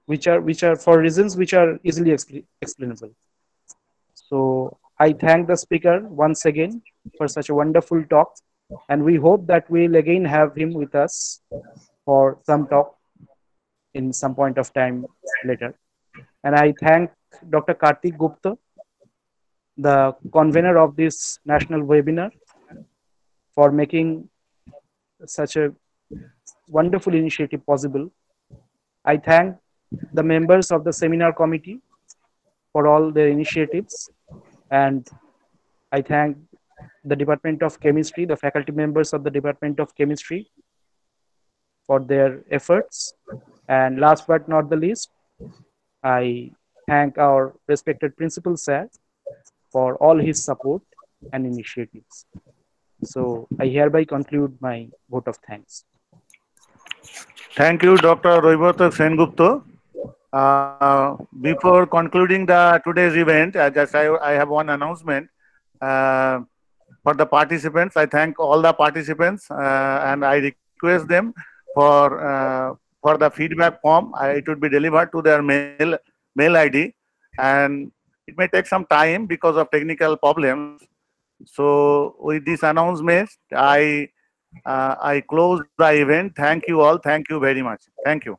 Which are which are for reasons which are easily expl explainable. So I thank the speaker once again for such a wonderful talk, and we hope that we'll again have him with us for some talk in some point of time later. And I thank Doctor Kati Gupto, the convener of this national webinar, for making such a wonderful initiative possible. I thank the members of the seminar committee for all their initiatives. And I thank the Department of Chemistry, the faculty members of the Department of Chemistry for their efforts. And last but not the least, I thank our respected principal sir for all his support and initiatives. So I hereby conclude my vote of thanks. Thank you, Doctor Roybhatta Sengupta. Uh, before concluding the today's event, I just I, I have one announcement uh, for the participants. I thank all the participants uh, and I request them for uh, for the feedback form. I, it would be delivered to their mail mail I D, and it may take some time because of technical problems. So with this announcement, I uh, I close the event. Thank you all. Thank you very much. Thank you.